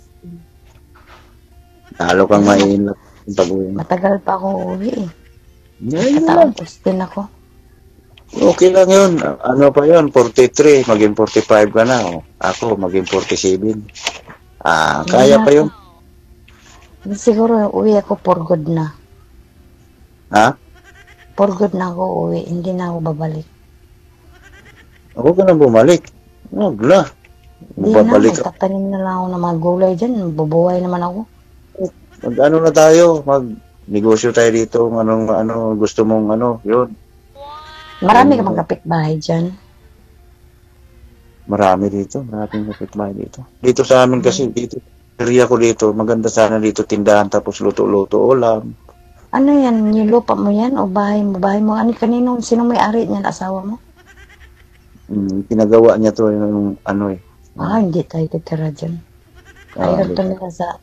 Talo kang mainap pag-uwi mo. Matagal pa akong uwi eh. Katapos din ako. Okay lang yun. Ano pa yun? 43. Maging 45 ka na. Oh. Ako, maging 47. Ah, kaya pa yun. Siguro uwi ako for good na. Ha? For good na ako uwi. Hindi na ako babalik. Ako ka na bumalik? Huwag na. Babalik ako. Tatanim na lang ako ng mga gulay dyan. Babuhay naman ako. Mag-ano na tayo? Mag-negosyo tayo dito. Anong ano, gusto mong ano. Yun. Marami ka kapitbahay dyan. Marami dito. Maraming kapitbahay dito. Dito sa amin kasi, dito. Area ko dito, maganda sana dito tindahan tapos luto-luto ulam. Ano yan? Yung lupa mo yan o bahay mo? Bahay mo? Ano kanino? Sino may-ari niyan? Asawa mo? Pinagawa niya to yung ano eh. Ah, hindi tayo titira dyan. Ah, ayaw to nila sa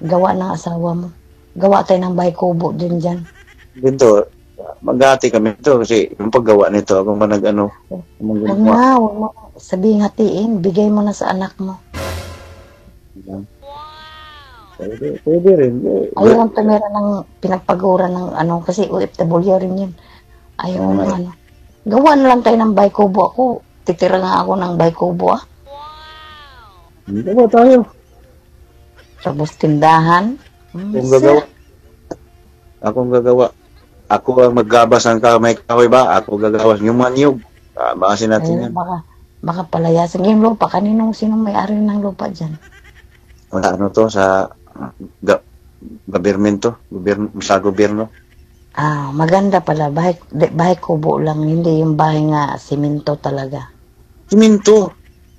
gawa ng asawa mo. Gawa tayo ng bahay kubo din dyan. Dito, maghati kami to kasi yung paggawa nito, kung ba nag-ano. Huwag mo. Sabihin hatiin, bigay mo na sa anak mo. Yan. Pwede rin. Ayaw ang tumira ng pinagpagura ng ano, kasi OFW rin yun. Ayaw ng ano. Gawa na lang tayo ng bahay kubo ako. Titira nga ako ng bahay kubo ah. Gawa tayo. Tapos tindahan. Akong gagawa. Ako ang maggabas ng kamay kahoy ba? Ako gagawas yung manyog. Bakasin natin yan. Baka palayasin yung lupa. Kaninong sinong may-ari ng lupa dyan? Ano to sa gobyerno. Ah, maganda pala bahay kubo lang, hindi yung bahay nga simento talaga. Simento.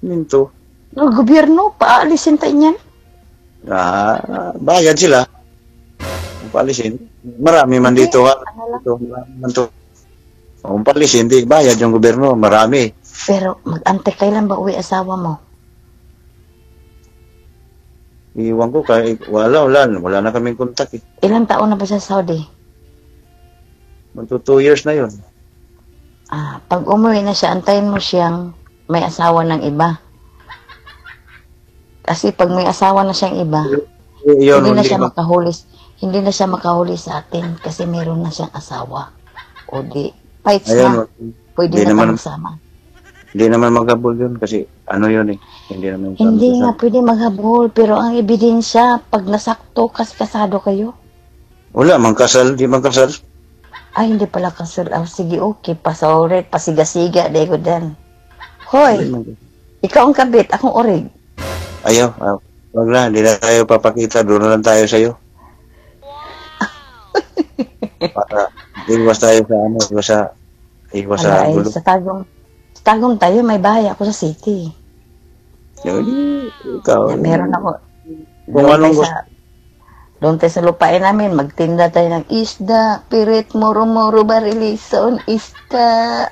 No, gobyerno paalisin tayo niyan. Ah, bayad sila. Paalisin. Marami man dito ha. Dito man to. Paalisin din bayad yung gobyerno, marami. Pero mag-antay kailan ba uwi asawa mo? Iwan ko kay wala na kaming kontak eh. Ilang taon na ba sa Saudi? Magto 2 years na yon. Ah, pag umuwi na siya, antayin mo siyang may asawa ng iba. Kasi pag may asawa na siyang iba, hindi na siya makahuli sa atin kasi meron na siyang asawa. O di, fights na, pwede na naman sama. Hindi naman maghabol yun kasi ano yun eh. Hindi nga pwede maghabol pero ang ebidensya pag nasakto kasi kasado kayo. Wala, mangkasal, di mangkasal. Ay, hindi pala kasal. Oh, sige, okay, pasaurit, pasigasiga, day ko din. Hoy, ikaw ang kabit, akong orig. Ayaw, wag na, hindi na tayo papakita, doon na lang tayo sa'yo. Para iwas tayo sa ano, iwas sa gulo. Sa tagong tayo, may bahay ako sa city. Yun, ikaw. Meron ako. Doon tayo sa lupain namin, magtinda tayo ng isda, pirit, moro-moro, barilison, isda.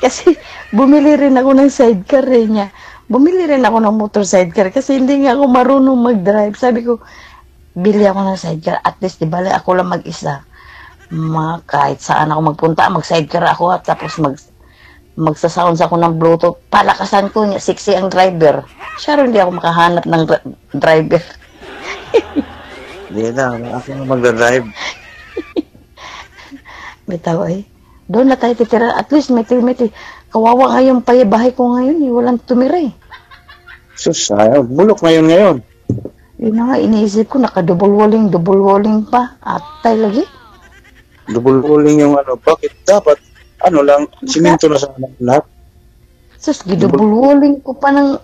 Kasi bumili rin ako ng sidecar niya. Bumili rin ako ng motor sidecar kasi hindi nga ako marunong mag-drive. Sabi ko, bili ako ng sidecar. At least, di bali, ako lang mag-isa. Kahit saan ako magpunta, mag-sidecar ako at tapos magsasounds ako ng Bluetooth. Palakasan ko niya, sexy ang driver. Sure, hindi ako makahanap ng driver. Hindi na, ako na magdadrive. Bitaw eh. Doon na tayo titira. At least may kawawa nga yung payabahay ko ngayon. Walang tumira eh. Sus, ayaw. Bulok na yun ngayon. Yun na nga, iniisip ko, naka-double walling pa. Atay lagi. Double-walling yung ano, bakit dapat, ano lang, siminto na sana lahat. Sus, double-walling ko pa ng...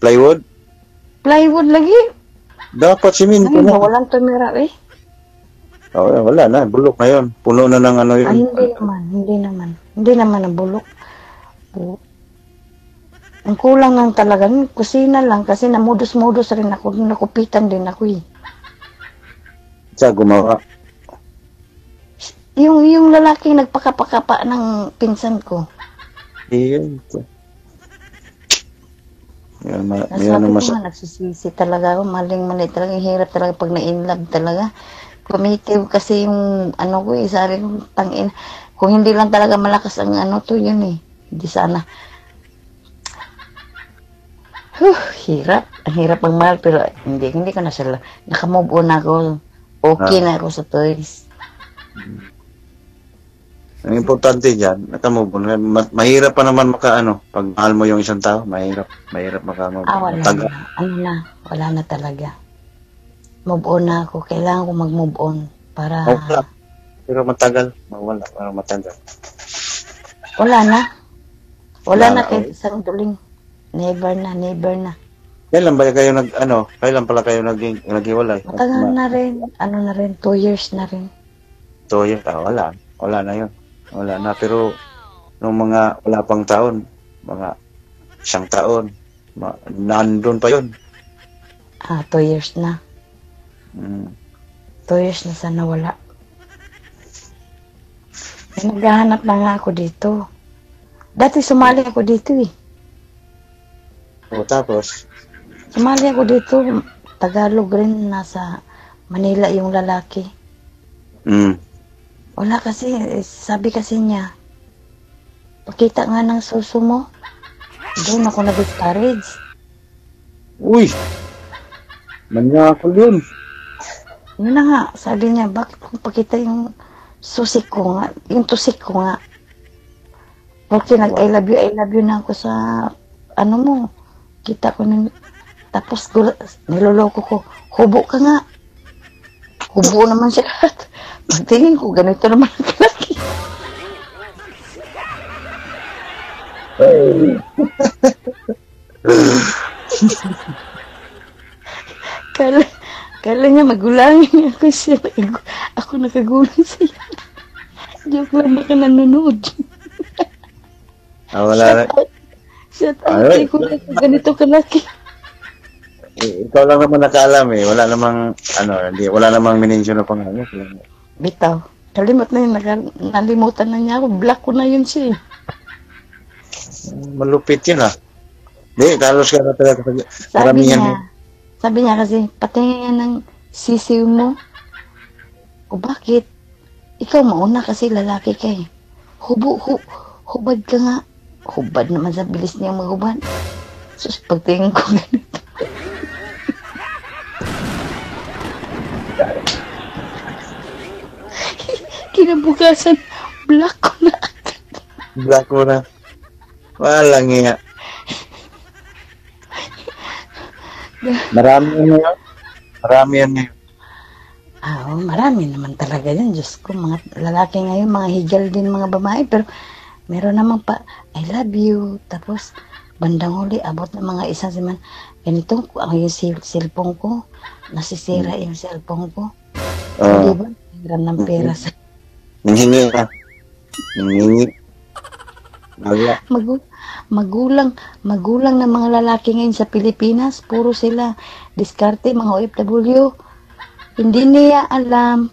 Plywood? Plywood lagi. Dapat siminto na. Ay, walang tumira eh. Oh, wala na, bulok na yun. Puno na ng ano yun. Ay, hindi naman. Hindi naman ang bulok. Ang kulang lang talaga, kusina lang, kasi namudus-mudus rin ako, nakupitan din ako eh. Sa gumawa. Yung lalaki nagpakapakapa ng pinsan ko. Iyon. Sabi ko nga, nagsisisi talaga ako. Maling-mali talaga. Hirap talaga pag na-inlove talaga. Kumikiw kasi yung ano ko eh. Sabi ko, tangin. Kung hindi lang talaga malakas ang ano to, yun eh. Hindi sana. Huh, hirap. Ang hirap ang mahal. Pero hindi ko na sila. Nakamove on ako. Okay na ako sa toys. Ang importante dyan, nakamove on. Mahirap pa naman makaano. Pag mahal mo yung isang tao, mahirap makamove on. Wala na. Ano na. Wala na talaga. Move on na ako. Kailangan ko mag-move on. Para... Okay. Pero matagal. Mawala. Para matagal. Wala na. Wala na kahit isang duling. Never na. Never na. Kailan ba kayo nag-ano? Kailan pala kayo nag-iwalay? Matagal na rin. Ano na rin? 2 years na rin. 2 years? Wala. Wala na yun. Wala na. Pero nung mga wala pang taon, mga isang taon, nandun pa yun. 2 years na. 2 years na sana wala. Naghahanap na nga ako dito. Dati sumali ako dito eh. O tapos? Sumali ako dito. Tagalog rin. Nasa Manila yung lalaki. Wala kasi, sabi kasi niya, pakita nga ng suso mo. Doon ako na-discourage. Uy! Manyakol yun. Yun na nga, sabi niya, bakit kung pakita yung susi ko nga, yung tusik ko nga. Okay, nag-I love you na ako sa, ano mo, kita ko na, tapos niloloko ko, hubo ka nga. Hubo naman siya. Pagtingin ko, ganito naman ang kalaki. Kala niya magulangin ako siya. Ako nakagulang siya. Joke lang, baka nanonood. Wala na. Shut up. Ay, kung ganito kalaki. Ikaw lang naman nakaalam eh. Wala namang, ano, hindi, wala namang minensyon na pangalan. Bitaw. Kalimot na yun. Nalimutan na niya ako. Black ko na yun siya. Malupit yun ah. Hindi, talos ka na talaga. Sabi niya kasi, patingin ng sisiw mo. O bakit? Ikaw mauna kasi lalaki ka eh. Hubad ka nga. Hubad naman sa bilis niya maghubad. Sus, pagtingin ko ganito. Kinabukasan, black ko na. Black mo na. Walang iya. Marami yan ngayon. Marami yan ngayon. Oo, marami naman talaga yan. Diyos ko, mga lalaki ngayon, mga higal din mga babae. Pero meron naman pa, I love you. Tapos, bandang huli, abot ng mga isang siman. Ganito, yung cellphone ko, nasisira yung cellphone ko. Hindi ba? Hiram ng pera sa... Nanghingi ka. Nanghingi. Magulang ng mga lalaki ngayon sa Pilipinas, puro sila diskarte, mga OFW. Hindi niya alam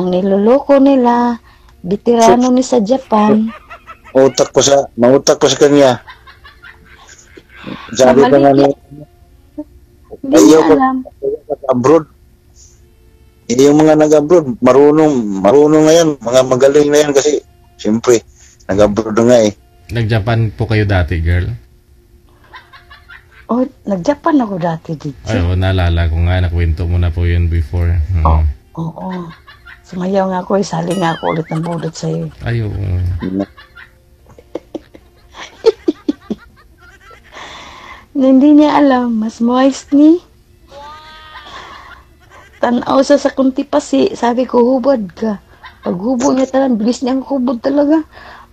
ang niloloko nila, veterano ni sa Japan. Mautak ko sa kanya. Sabi ko nga niya, hindi niya alam. Yung mga nag-abroad, marunong na yan, mga magaling na yan kasi, siyempre, nag-abroad na nga eh. Nag-Japan po kayo dati, girl? Oh, nag-Japan ako dati, DJ. Ay, naalala ko nga, nakwento mo na po yun before. Oo. Sumayaw nga ako, isali nga ako ulit ng budot sa'yo. Ay, oo. Hindi niya alam, mas moist ni. Tanaw sa kunti pa si, sabi ko, hubad ka. Pag hubo niya talagang, bilis niyang hubad talaga.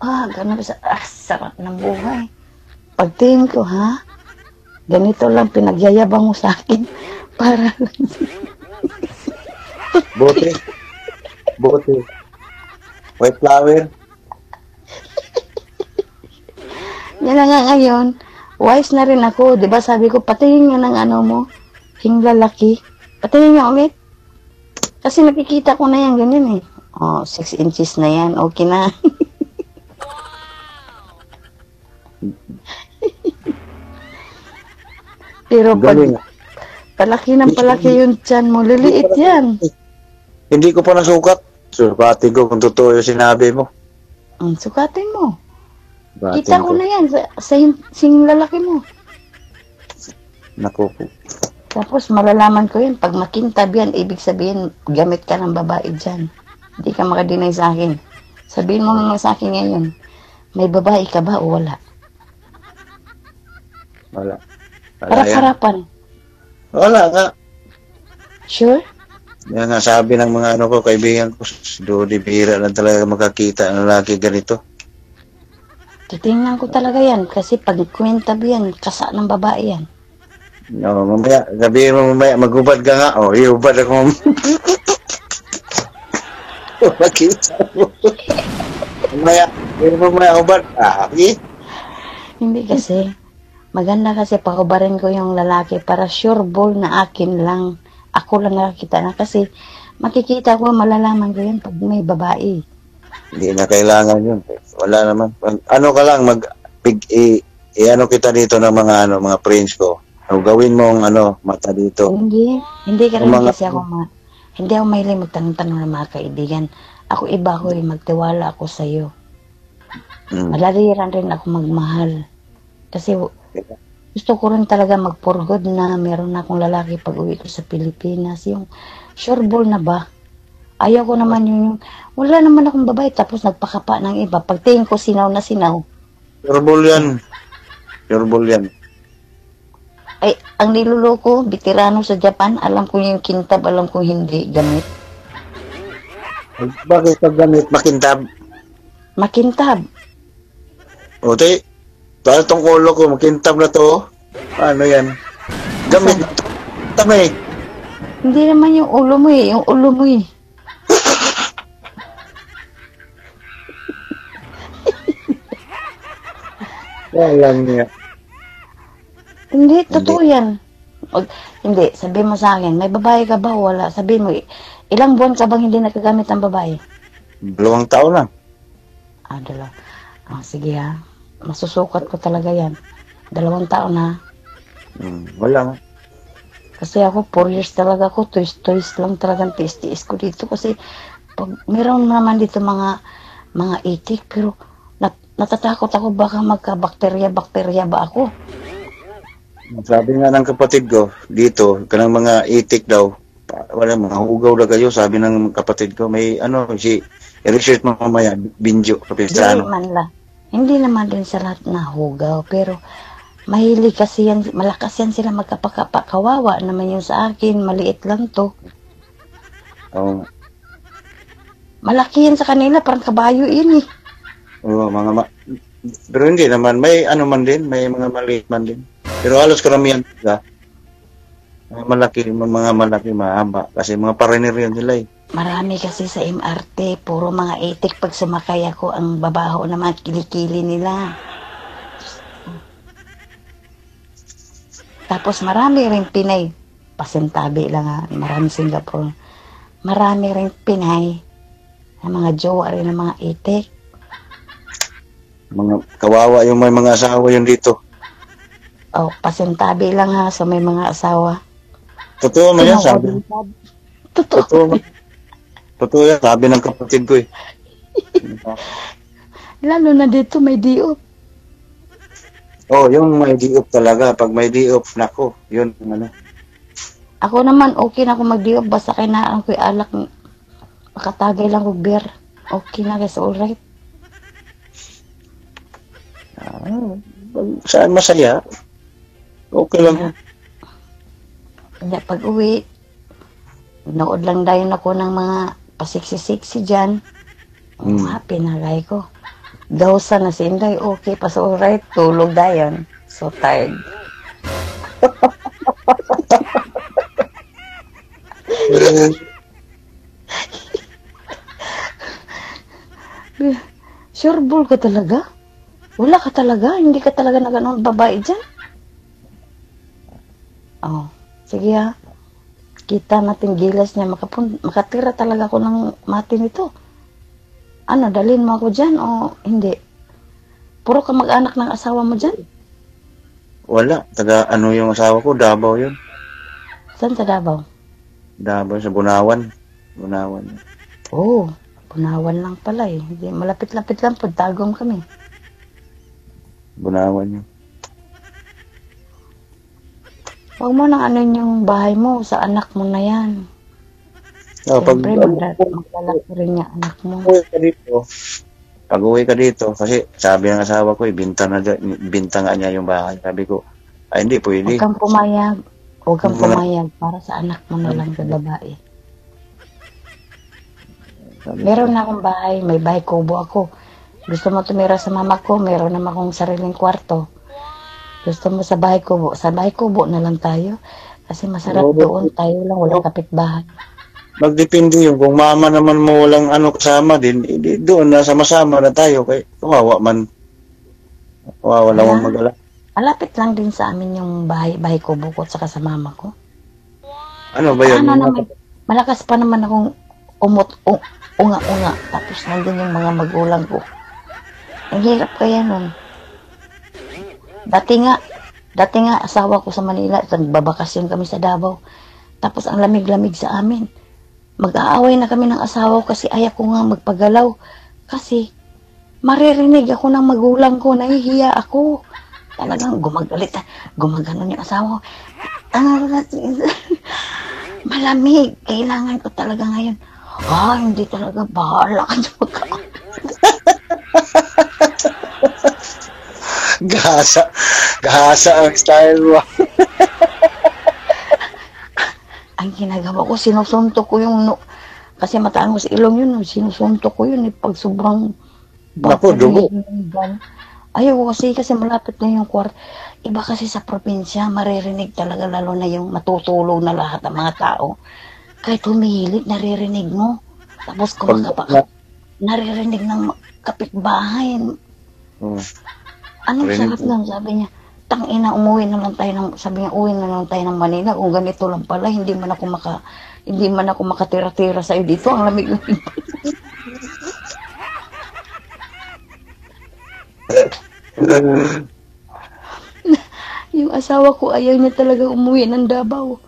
Ganun ba sa, sarap ng buhay. Pagtingin ko, ha? Ganito lang, pinagyayabang mo sa akin. Para lang. Bote. White flower. Yan na nga ngayon. Wise na rin ako, diba? Sabi ko, patingin nga ng ano mo. Hinglalaki. Patingin nga ulit. Kasi nakikita ko na yan, ganyan eh. 6 inches na yan. Okay na. Pero galing. Pag palaki ng palaki yung tiyan mo, liliit yan. Hindi ko pa nasukat. Sukatin ko kung totoo yung sinabi mo. Sukatin mo. Sukatin kita ko na yan sa sing lalaki mo. Naku po. Tapos malalaman ko yun. Pag makintab yan, ibig sabihin gamit ka ng babae dyan. Hindi ka makadeny sa akin. Sabihin mo naman sa akin ngayon, may babae ka ba o wala? Wala. Harap-harapan. Wala nga. Sure? Yan nga sabi ng mga ano ko, kaibigan ko, si Dodi, bihira lang talaga makakita ng laki ganito. Titingnan ko talaga yan, kasi pag kwenta yan, kasa ng babae yan. No, mamaya, sabihin mo mamaya, mag-ubad ka nga. O, iubad ako mamaya. Makita mo. Mamaya, sabihin mo mamaya, ubad. Ah, okay. Hindi kasi, maganda kasi pakubarin ko yung lalaki para sure ball na akin lang. Ako lang nakakita na kasi makikita ko, malalaman ko yun pag may babae. Hindi na kailangan yun. Wala naman. Ano ka lang, ano kita dito ng mga friends ko. O gawin mong mata dito. Hindi ka rin kasi ako, hindi ako mahilig magtanong-tanong ng mga kaibigan. Ako iba ko, magtiwala ako sa'yo. Malaliran rin ako magmahal. Kasi gusto ko rin talaga mag-forgod na meron akong lalaki pag-uwi ko sa Pilipinas. Yung sure ball na ba? Ayaw ko naman yung wala naman akong babae tapos nagpakapa ng iba. Pagtingin ko sinaw na sinaw. Sure ball yan. Sure ball yan. Ay, ang niluloko, veterano sa Japan, alam ko yung kintab, alam ko hindi gamit. Bakit pag gamit? Makintab? Makintab. Okay. Dahil itong ulo ko, makintab na to. Ano yan? Gamit. Tama eh. Hindi naman yung ulo mo eh. Yung ulo mo eh. Alam niya. Hindi, totoo yan. Hindi, sabihin mo sa akin, may babae ka ba o wala? Sabihin mo, ilang buwan ka bang hindi nakagamit ang babae? 2 taon lang. Ah, 2. Ah, sige ha. Masusukat ko talaga yan. 2 taon na. Wala nga. Kasi ako, 4 years talaga ako. Toys lang talagang tiis-tiis ko dito. Kasi, meron naman dito mga itik. Pero, natatakot ako baka magka-bakterya ba ako? Sabi nga ng kapatid ko, dito, kanang mga itik daw. Wala, mga hugaw na kayo. Sabi ng kapatid ko, may i-research mo mamaya, binjo. Kapistano. Hindi naman din sa lahat na hugaw, pero mahilig kasi yan, malakas yan sila magkapakawa naman yung sa akin, maliit lang to. Oo. Malaki yan sa kanila, parang kabayo yun eh. Oo, pero hindi naman, may man din, may mga maliit man din. Pero halos karamihan sila. Mga malaki, mahaba. Kasi mga pariner yun nila eh. Marami kasi sa MRT, puro mga itik. Pag sumakay ako, ang babaho na mga kilikili nila. Tapos marami rin Pinay. Pasintabi lang ha, marami Singapore. Marami rin Pinay. Ang mga jowa rin ng mga itik. Mga kawawa yung may mga asawa yun dito. Oh, pasintabi lang ha, so may mga asawa. Totoo mo yan, sabi. Totoo mo. Totoo yan, sabi ng kapatid ko eh. Lalo na dito may diop. Oh, yung may diop talaga. Pag may diop, nako, yun. Ako naman, okay na ako mag-diop. Basta kinaan ko'y alak. Makatagay lang ko beer. Okay na guys, alright. Saan masaya? Okay lang. Kaya pag uwi, nood lang dayon ako ng mga pasiksi-siksi dyan. Happy na lay ko. Gawsa na si Inday. Okay, pas alright. Tulog dayon. So tired. Sure ball ka talaga? Wala ka talaga? Hindi ka talaga na ganun babae dyan? Oh, sige ha. Kita natin gilas niya. Makatira talaga ako ng mati nito. Ano, dalhin mo ako dyan o hindi? Puro ka mag-anak ng asawa mo dyan? Wala. Taga ano yung asawa ko, Davao yun. Saan sa Davao? Davao, sa Bunawan. Bunawan. Oo, oh, Bunawan lang pala eh. Malapit-lapit lang po, Tagum kami. Bunawan yun. Huwag mo nang anuin yung bahay mo sa anak mo na yan. Siyempre, maglalaki rin niya anak mo. Pag-uwi ka dito, kasi sabi ng asawa ko, ibinta nga niya yung bahay. Sabi ko, ay hindi, pwede. Huwag kang pumayag. Huwag kang pumayag para sa anak mo na lang sa babae. Meron na akong bahay, may bahay kubo ako. Gusto mo tumira sa mama ko, meron naman akong sariling kwarto. Gusto mo sa bahay kubo na lang tayo. Kasi masarap doon, tayo lang, walang kapitbahay. Magdepende yun. Kung mama naman mo walang ano kasama din, doon na sama-sama na tayo. Kaya kawawa man. Kawawa lang ang mag-alala. Malapit lang din sa amin yung bahay ko bukod saka sa mama ko. Ano ba yun? Malakas pa naman akong unga-unga. Tapos nandun yung mga magulang ko. Ang hirap kaya nun. Dati nga asawa ko sa Manila. Nagbabakasyon kami sa Davao. Tapos ang lamig-lamig sa amin. Mag-aaway na kami ng asawa ko kasi ayaw ko nga magpagalaw. Kasi maririnig ako ng magulang ko, nahihiya ako. Talagang gumagalit. Gumaganon yung asawa ko. Malamig. Kailangan ko talaga ngayon. Ah, hindi talaga. Bahala ka dyan magkaon. Gasa. Gasa ang style mo. Ang ginagawa ko, sinusuntok ko yung no, kasi mataan ko sa ilong yun, sinusuntok ko yun, pag sobrang naku, dugo. Ayaw ko kasi malapit na yung kwarto. Iba kasi sa probinsya, maririnig talaga lalo na yung matutulog na lahat ng mga tao. Kahit humihilit, naririnig mo. Tapos kumakapak, naririnig ng kapitbahay. Anong sarap nun, sabi niya. Tang ina, umuwi naman tayo ng, sabi niya, uwi naman tayo ng Manila. Kung ganito lang pala, hindi man ako makatira-tira sa'yo dito. Ang lamig-lamig. Yung asawa ko, ayaw niya talaga umuwi ng Davao.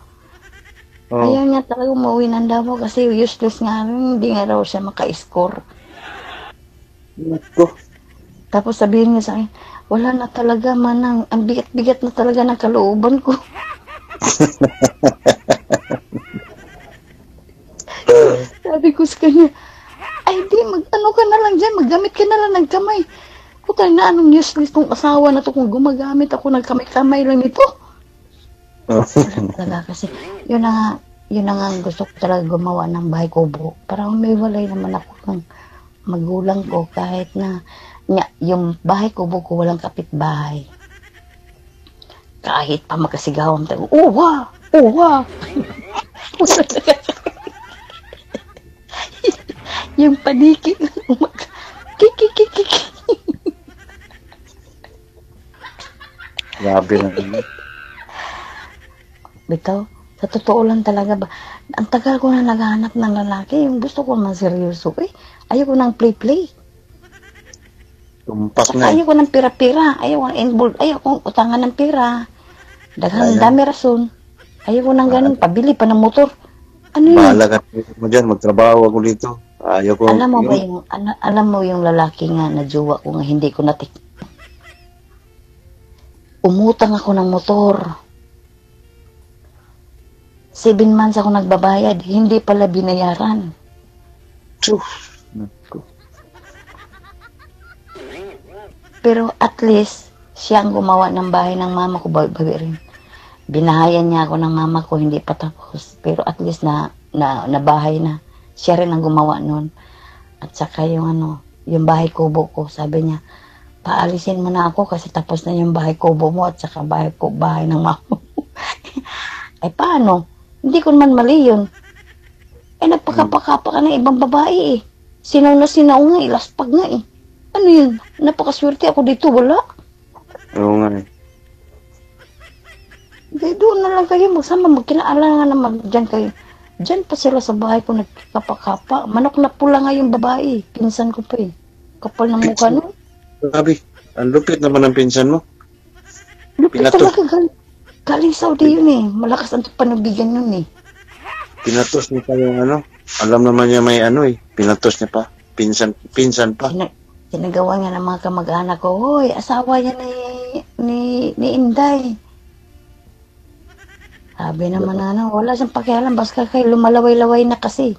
Oh. Ayaw niya talaga umuwi ng Davao kasi useless nga, hindi nga raw siya maka-score. Tapos sabihin niya sa'yo, wala na talaga manang, ang bigat-bigat na talaga ng kalooban ko. Sabi ko sa kanya, ay di, mag-ano ka na lang dyan, maggamit ka na lang ng kamay. Puta na, anong useless kong asawa na to kung gumagamit ako ng kamay-kamay lang ito. Talaga kasi, yun na nga gusto ko talaga gumawa ng bahay kubo. Para humiwalay naman ako ng magulang ko kahit na yung bahay kubo ko walang kapitbahay. Kahit pa magkasigaw ang tayo, uwa! Uwa! Yung padikit na kikikikik. Grabe na yun. Bitaw, sa totoo lang talaga ba? Ang tagal ko na naghahanap ng lalaki, yung gusto ko naman seryoso. Eh, ayoko ng play-play. Ayaw ko ng pira-pira. Ayaw ko ng involved. Ayaw ko utangan ng pira. Daghang dami rason. Ayaw ko ng ganun. Pabili pa ng motor. Ano yun? Bahala ka mo dyan. Magtrabaho ako dito. Ayaw ko. Alam mo yung lalaki nga na jowa ko nga hindi ko natik. Umutang ako ng motor. 7 months ako nagbabayad. Hindi pala binayaran. Tsuh. Pero at least, siya ang gumawa ng bahay ng mama ko. Babi rin. Binahayan niya ako ng mama ko, hindi pa tapos. Pero at least na bahay na. Siya rin ang gumawa nun. At saka yung ano, yung bahay kubo ko. Sabi niya, paalisin mo na ako kasi tapos na yung bahay kubo mo at saka bahay ng mama mo. Ay paano? Hindi ko naman mali yun. Ay nagpakapakapa ka ng ibang babae eh. Sinaw nga, ilaspag nga eh. Ano yun? Napakaswerte ako dito, wala? Oo nga eh. Kaya doon na lang kayo magsama, magkinaalangan naman dyan kayo. Dyan pa sila sa bahay ko nagkakapakapa. Manok na pula nga yung babae. Pinsan ko pa eh. Kapal ng mukha nun. Grabe, ang lupit naman ang pinsan mo. Pinatos. Galing Saudi yun eh. Malakas ang panubigan nun eh. Pinatos niya pa yung ano. Alam naman niya may ano eh. Pinatos niya pa. Pinsan pa. Sinagawa niya ng mga kamag-anak ko. Hoy, asawa niya ni Inday. Sabi naman na ano, wala siyang pakialam. Basta kayo lumalaway-laway na kasi.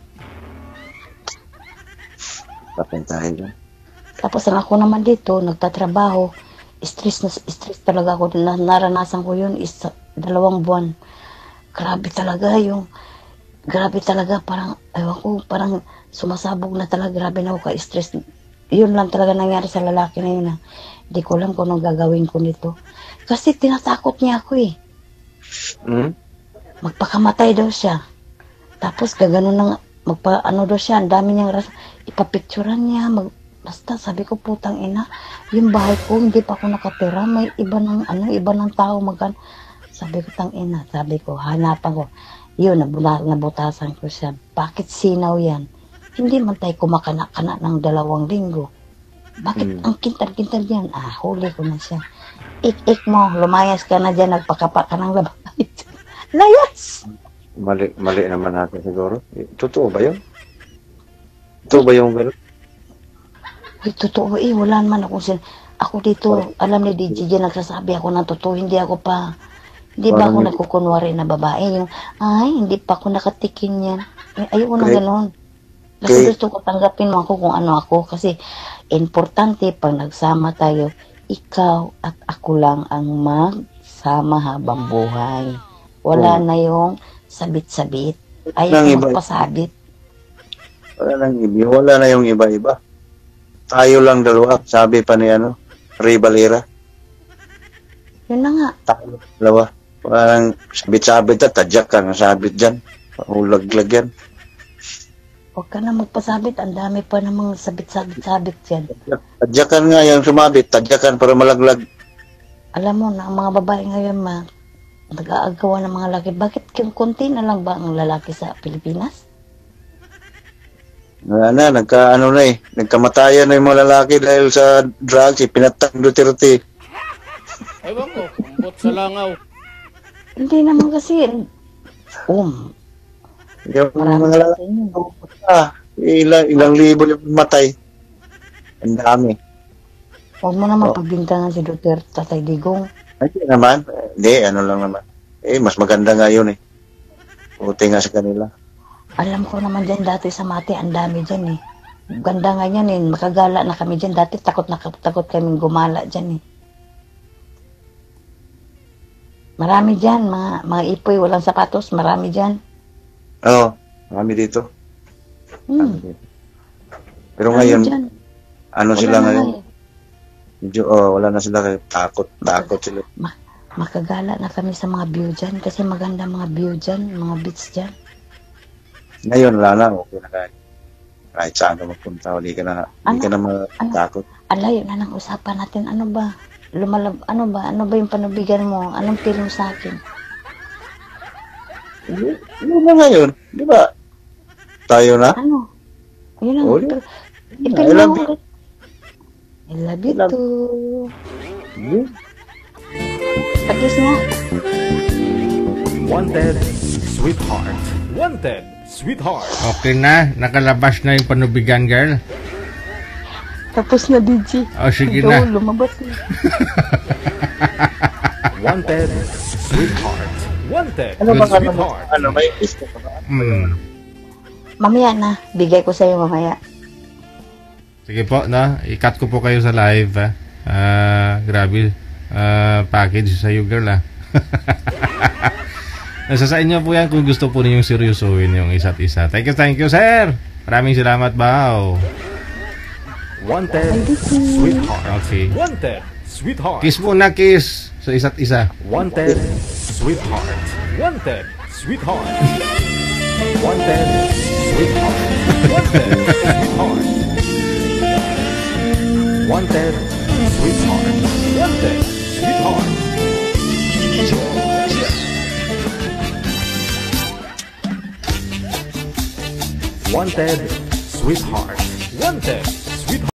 Papuntahin niya. Tapos ako naman dito, nagtatrabaho. Stress na stress talaga ako. Naranasan ko yun. Dalawang buwan. Grabe talaga yung... Grabe talaga, parang, ewan ko, parang sumasabog na talaga, grabe na ako ka-stress. Yun lang talaga nangyari sa lalaki na yun. Hindi ko alam kung anong gagawin ko nito. Kasi tinatakot niya ako eh. Hmm? Magpakamatay daw siya. Tapos gaganon ng, magpaano daw siya, ang dami niyang rasa. Ipapicturan niya, basta sabi ko, putang ina, yung bahay ko, hindi pa ako nakatira, may iba ng, ano, iba ng tao magan. Sabi ko, tang ina, sabi ko, hanapan ko. Yun, nabutasan ko siya. Bakit sinaw yan? Hindi man tayo kumakana-kana ng 2 linggo. Bakit ang kintar-kintar yan? Ah, huli ko na siya. Ik-ik mo, lumayas ka na dyan, nagpakapa ka ng labay. Layas! Mali naman natin siguro. Totoo ba yun? Totoo ba yung gano'n? Ay, totoo eh. Wala naman ako sila. Ako dito, alam ni DJ Gell, nagsasabi ako ng totoo. Hindi ako pa... Hindi ba ako nagkukunwari na babae? Yung, ay, hindi pa ako nakatikin yan. Ayoko na gano'n. Kasi gusto ko tanggapin mo ako kung ano ako. Kasi, importante, pag nagsama tayo, ikaw at ako lang ang magsama habang buhay. Wala na yung sabit-sabit. Ayaw magpasabit. Wala na yung iba-iba. Tayo lang dalawa. Sabi pa ni ano, Ray Valera. Yun na nga. Tayo dalawa. Parang sabit-sabit na, tadyak ka na sabit dyan. Ulaglag yan. Huwag ka na magpasabit. Ang dami pa namang sabit-sabit-sabit yan. Tadyakan nga yung sumabit. Tadyakan para malaglag. Alam mo na, ang mga babae ngayon, nag-aagawa ng mga lalaki. Bakit kunti na lang ba ang lalaki sa Pilipinas? Wala na, nagka-ano na eh. Nagkamatayan na yung mga lalaki dahil sa drugs. Pinatang Duterte. Ewan ko, kumbot sa langaw. Hindi naman kasi. Yung mga lalaki, ilang libo yung matay. Ang dami. Huwag mo naman pagbintangan si Duterte, Tatay Digong. Hindi naman. Hindi, ano lang naman. Eh, mas maganda nga yun eh. Puti nga sa kanila. Alam ko naman dyan dati sa Mati, ang dami dyan eh. Ganda nga yan eh. Makagala na kami dyan. Dati takot na takot kaming gumala dyan eh. Marami dyan, mga ipoy, walang sapatos, marami dyan. Oo, marami dito. Pero ngayon, ano sila ngayon? Wala na sila, takot sila. Makagala na kami sa mga view dyan, kasi maganda mga view dyan, mga beach dyan. Ngayon, wala na, okay na kayo. Kahit saan ka magpunta, hindi ka na matakot. Alayo na ng usapan natin, ano ba? Ano ba yung panubigan mo? Anong feeling sa akin? Ano ba ngayon? Di ba? Tayo na? Ano? Yun lang. I love you. I love you too. Pag-is mo. Wanted Sweetheart. Wanted Sweetheart. Okay na. Nakalabas na yung panubigan, girl. Tapos na, DJ. O, sige na. Lumabas na. Wanted Sweetheart. Wanted Sweetheart. Ano, may gusto ka ba? Mamaya na. Bigay ko sa'yo mamaya. Sige po, na. I-cut ko po kayo sa live, ha. Grabe. Package sa'yo, girl, ha. Nasa sa inyo po yan kung gusto po ninyong seryosohin yung isa't isa. Thank you, sir. Maraming salamat, bao. Wanted Sweetheart. Okay. Wanted Sweetheart. Kiss muna, kiss. So, isa't isa. Wanted Sweetheart. Wanted Sweetheart. Wanted Sweetheart. Wanted Sweetheart. Wanted Sweetheart. Wanted Sweetheart. Wanted Sweetheart. Wanted Sweetheart.